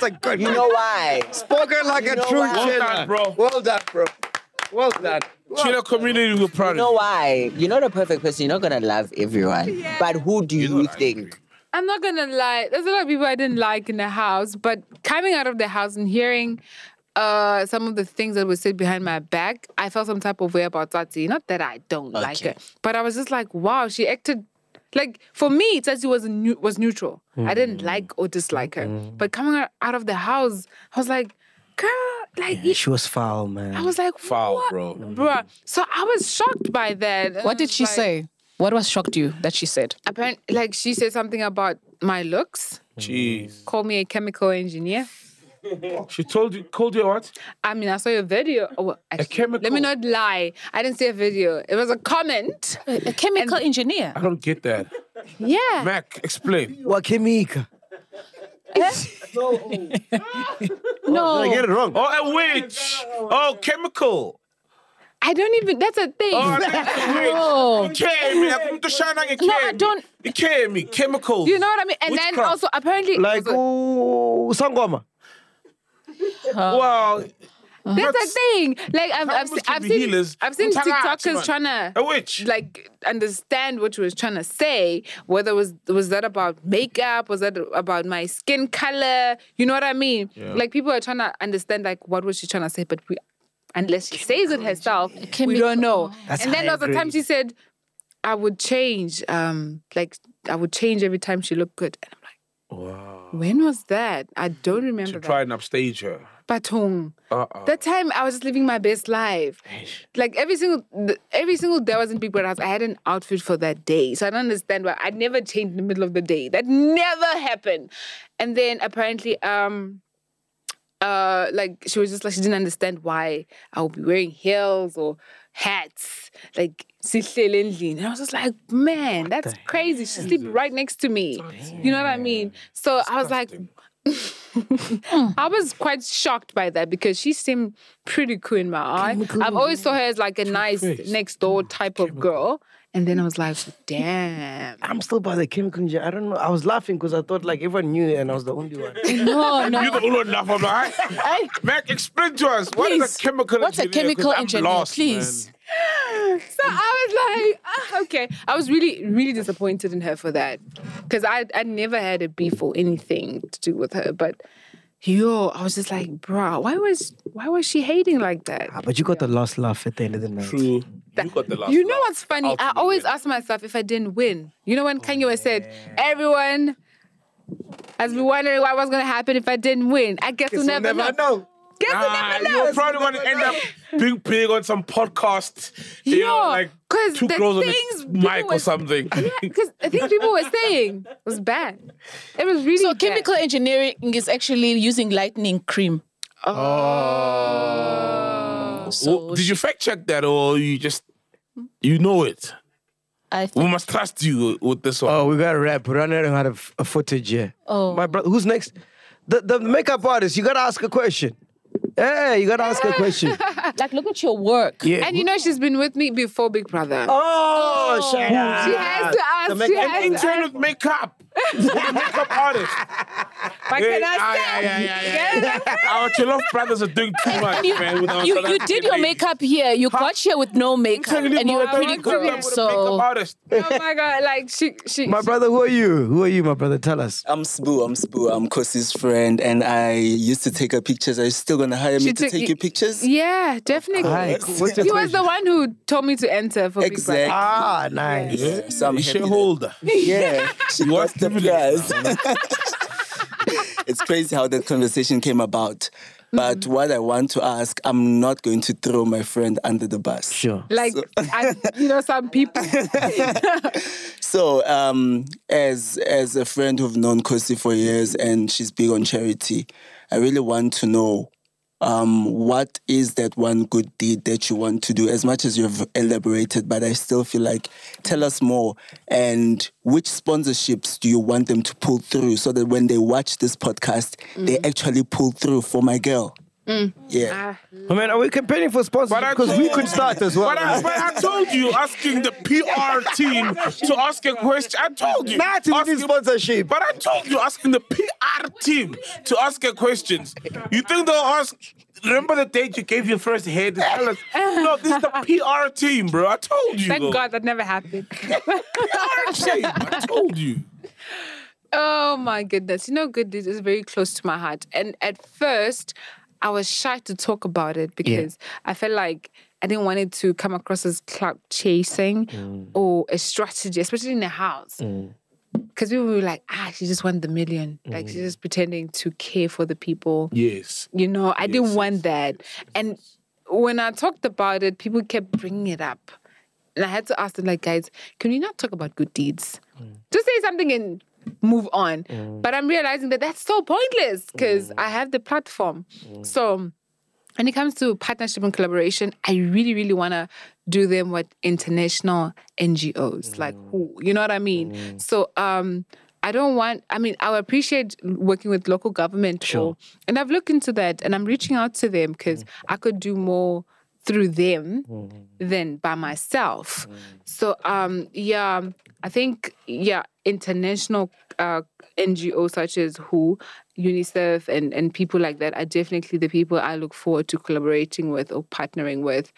a good question. You know why? Spoken like a true Chiller. Well done, bro. Chiller community will proud of you. You know why? You're not a perfect person. You're not going to love everyone. Yeah. But who do you think? I'm not going to lie. There's a lot of people I didn't like in the house. But coming out of the house and hearing some of the things that were said behind my back, I felt some type of way about Tati. Not that I don't like her. But I was just like, wow, she acted... Like, for me, Tati was neutral. I didn't like or dislike her. But coming out of the house, I was like, girl... Like, yeah, she was foul, man. I was like, foul, bro. So I was shocked by that. What did she say? What was shocked you that she said? Apparently, like, she said something about my looks. Jeez. Called me a chemical engineer. She called you what? I mean, I saw your video. Oh, well, actually, a chemical... Let me not lie. I didn't see a video. It was a comment. A chemical engineer. I don't get that. Yeah. Mac, explain. What chemical? No. Did I get it wrong? Oh, a witch. Oh, chemical. I don't even... That's a thing. Oh, that's a no, I don't... Chemicals. You know what I mean? And witchcraft. Then also, apparently... Like, Sangoma. Well... That's a thing. Like, I've seen TikTokers trying to... A witch. Like, understand what she was trying to say. Whether it was that about makeup? Was that about my skin color? You know what I mean? Yeah. Like, people are trying to understand, like, what was she trying to say? But we... Unless she says it herself, we don't know. And then there was a time she said, I would change. Like, I would change every time she looked good. And I'm like, wow. When was that? I don't remember that. To try and upstage her. Batong. That time, I was just living my best life. Like, every single day I was in Big Brother House, I had an outfit for that day. So I don't understand why. I never changed in the middle of the day. That never happened. And then, apparently... like, she was just like, she didn't understand why I would be wearing heels or hats. Like, and I was just like, man, that's crazy. She sleeps right next to me. You know what I mean? So I was like, I was quite shocked by that because she seemed pretty cool in my eye. I've always saw her as like a nice next door type of girl. And then I was like, damn. I'm still by the chemical engineer. I don't know. I was laughing because I thought like everyone knew and I was the only one. No. You're the only one laughing. Mac, explain to us. What's a chemical engineer? Lost, please. Man. So I was like, okay. I was really, really disappointed in her for that. Because I never had a beef or anything to do with her. But yo, I was just like, bruh, why was she hating like that? Ah, but you got the last laugh at the end of the night. True. You got the last laugh. You know what's funny? I always ask myself if I didn't win. You know when Kanye said, everyone has been wondering what was going to happen if I didn't win. I guess we'll never know. Guess we'll never know. You're probably going to end up being big on some podcast. You know, like two girls on the mic or something. Yeah, because I think people were saying it was bad. It was really bad. So chemical engineering is actually using lightning cream. Oh. So did you fact check that or you just, you know it? We must trust you with this one. Oh, we got to rap. We're running out of footage here. Oh. My brother, who's next? The makeup artist, you got to ask a question. Hey, you got to ask a question. Like, look at your work. Yeah. And you know, she's been with me before Big Brother. Oh, shut up. She has to ask. An intern with makeup. Makeup artist. But can I say? Our Chilloff brothers are doing too much, man. You did your makeup here. You got here with no makeup. And you were pretty good, so... Oh, my God. Like, she... My brother, who are you? Who are you, my brother? Tell us. I'm Sbu. I'm Khosi's friend. And I used to take her pictures. Are you still going to hire me to take your pictures? Yeah, definitely. He was the one who told me to enter for Big Brother. Ah, nice. So I'm shareholder. Yeah. She was the prize. It's crazy how that conversation came about. But what I want to ask, I'm not going to throw my friend under the bus. Sure. Like, so, you know, some people. So, as a friend who've known Khosi for years and she's big on charity, I really want to know what is that one good deed that you want to do, as much as you've elaborated, but I still feel like, tell us more. And which sponsorships do you want them to pull through so that when they watch this podcast, they actually pull through for my girl? Yeah. I mean, are we campaigning for sponsors? Because we could start as well. But I told you, asking the PR team to ask a question. I told you. Not in sponsorship. But I told you, asking the PR team to ask a question. You think they'll ask, remember the date you gave your first head? Tell us, no, this is the PR team, bro. I told you. Thank God that never happened. PR team. I told you. Oh, my goodness. You know, Good Deeds is very close to my heart. And at first... I was shy to talk about it because I felt like I didn't want it to come across as clout chasing or a strategy, especially in the house. Because people were like, she just won the million. Like, she's just pretending to care for the people. Yes. You know, I didn't want that. And when I talked about it, people kept bringing it up. And I had to ask them, like, guys, can we not talk about good deeds? Just say something and... move on. But I'm realizing that that's so pointless because I have the platform. So when it comes to partnership and collaboration, I really, really want to do them with international NGOs. Like, who, you know what I mean? So I don't want, I mean, I appreciate working with local government. And I've looked into that and I'm reaching out to them because I could do more through them than by myself. So, I think, international NGOs such as WHO, UNICEF, and people like that are definitely the people I look forward to collaborating with or partnering with.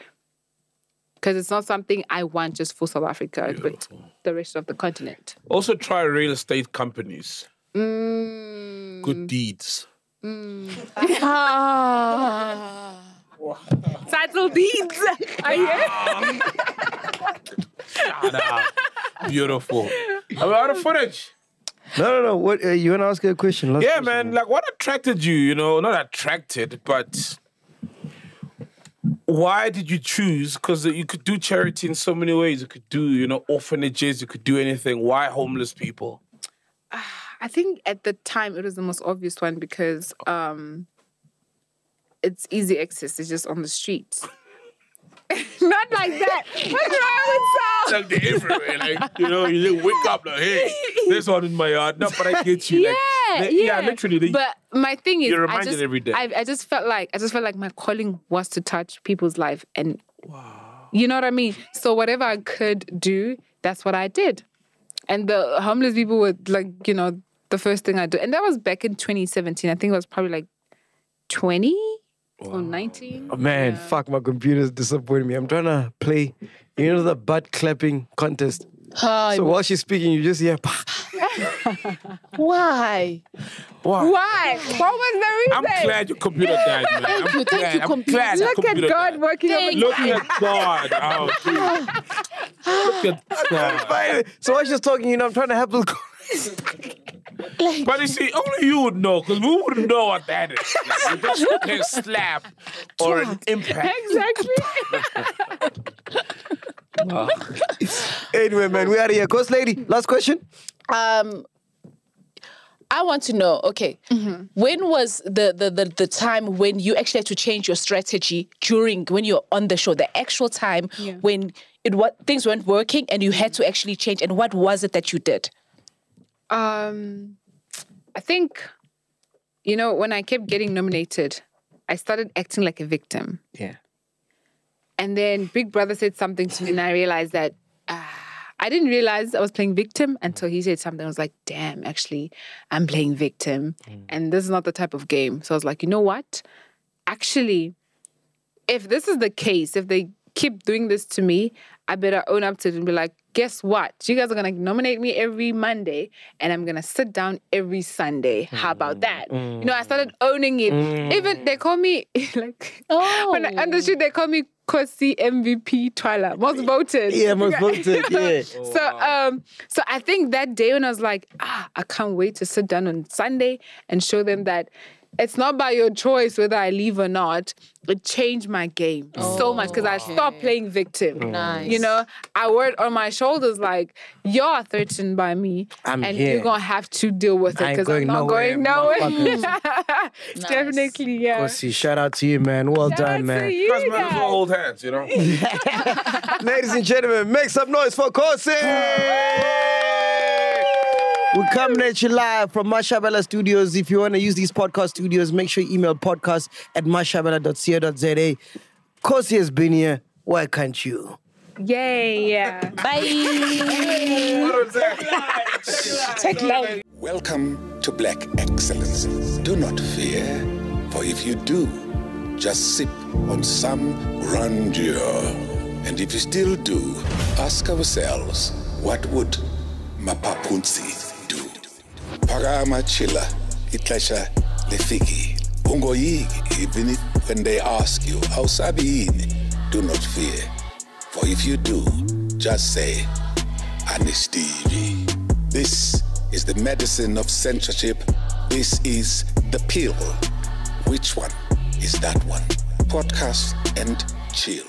Because it's not something I want just for South Africa, but the rest of the continent. Also try real estate companies. Good deeds. Title deeds. Are you? Shut up. Beautiful. I'm out of footage. No. What you want to ask a question? Last question, man. Like, what attracted you? You know, not attracted, but why did you choose? Because you could do charity in so many ways. You could do, you know, orphanages. You could do anything. Why homeless people? I think at the time it was the most obvious one because it's easy access. It's just on the streets. Not like that. What's wrong with Sol? Like, they're everywhere. Like, you know, you just wake up like, hey, there's one in my yard. No, but I get you. Literally. But my thing is, you're reminded every day. I just felt like my calling was to touch people's life, and you know what I mean. So whatever I could do, that's what I did. And the homeless people were like, you know, the first thing I do, and that was back in 2017. I think it was probably like 20. Or 19. Oh, man, fuck, my computer's disappointing me. I'm trying to play, you know, the butt clapping contest. So while she's speaking, you just hear, Why? What was the reason? I'm glad your computer died, man. Thank you, computer. Look at God working on me. Look at God. Look at God. So while she's talking, you know, I'm trying to help the like, but you see, only you would know, because we wouldn't know what that is. Like, just a slap or an impact. Exactly. Anyway, man, we're out of here. Ghost lady, last question. I want to know, okay, when was the time when you actually had to change your strategy during, when you're on the show, the actual time when things weren't working and you had to actually change? And what was it that you did? I think, you know, when I kept getting nominated, I started acting like a victim. Yeah. And then Big Brother said something to me and I realized that, I didn't realize I was playing victim until he said something. I was like, damn, actually, I'm playing victim. Mm. And this is not the type of game. So I was like, you know what? Actually, if this is the case, if they keep doing this to me, I better own up to it and be like, guess what? You guys are going to nominate me every Monday and I'm going to sit down every Sunday. How about that? You know, I started owning it. Even they call me, like, when I understood, they call me Khosi MVP Twala. Most voted. Yeah, most voted. Yeah. So I think that day when I was like, I can't wait to sit down on Sunday and show them that it's not by your choice whether I leave or not. It changed my game so much because I stopped playing victim. Nice. You know, I wore it on my shoulders like, you're threatened by me and you're going to have to deal with it because I'm not going nowhere. Nice. Definitely, yeah. Khosi, shout out to you, man. Well done, man. You guys might as well hold hands, you know? Ladies and gentlemen, make some noise for Khosi! We come at you live from Mashabela Studios. If you want to use these podcast studios, make sure you email podcast@mashabela.co.za. Khosi has been here. Why can't you? Yay. Yeah. Bye. Welcome to Black Excellence. Do not fear, for if you do, just sip on some grandeur. And if you still do, ask ourselves, what would Mapapunzi? Paramachila, itlasha lefiki. Ungoyigi, even if when they ask you, Ausabiini, do not fear. For if you do, just say, Anistivi. This is the medicine of censorship. This is the pill. Which one is that one? Podcast and chill.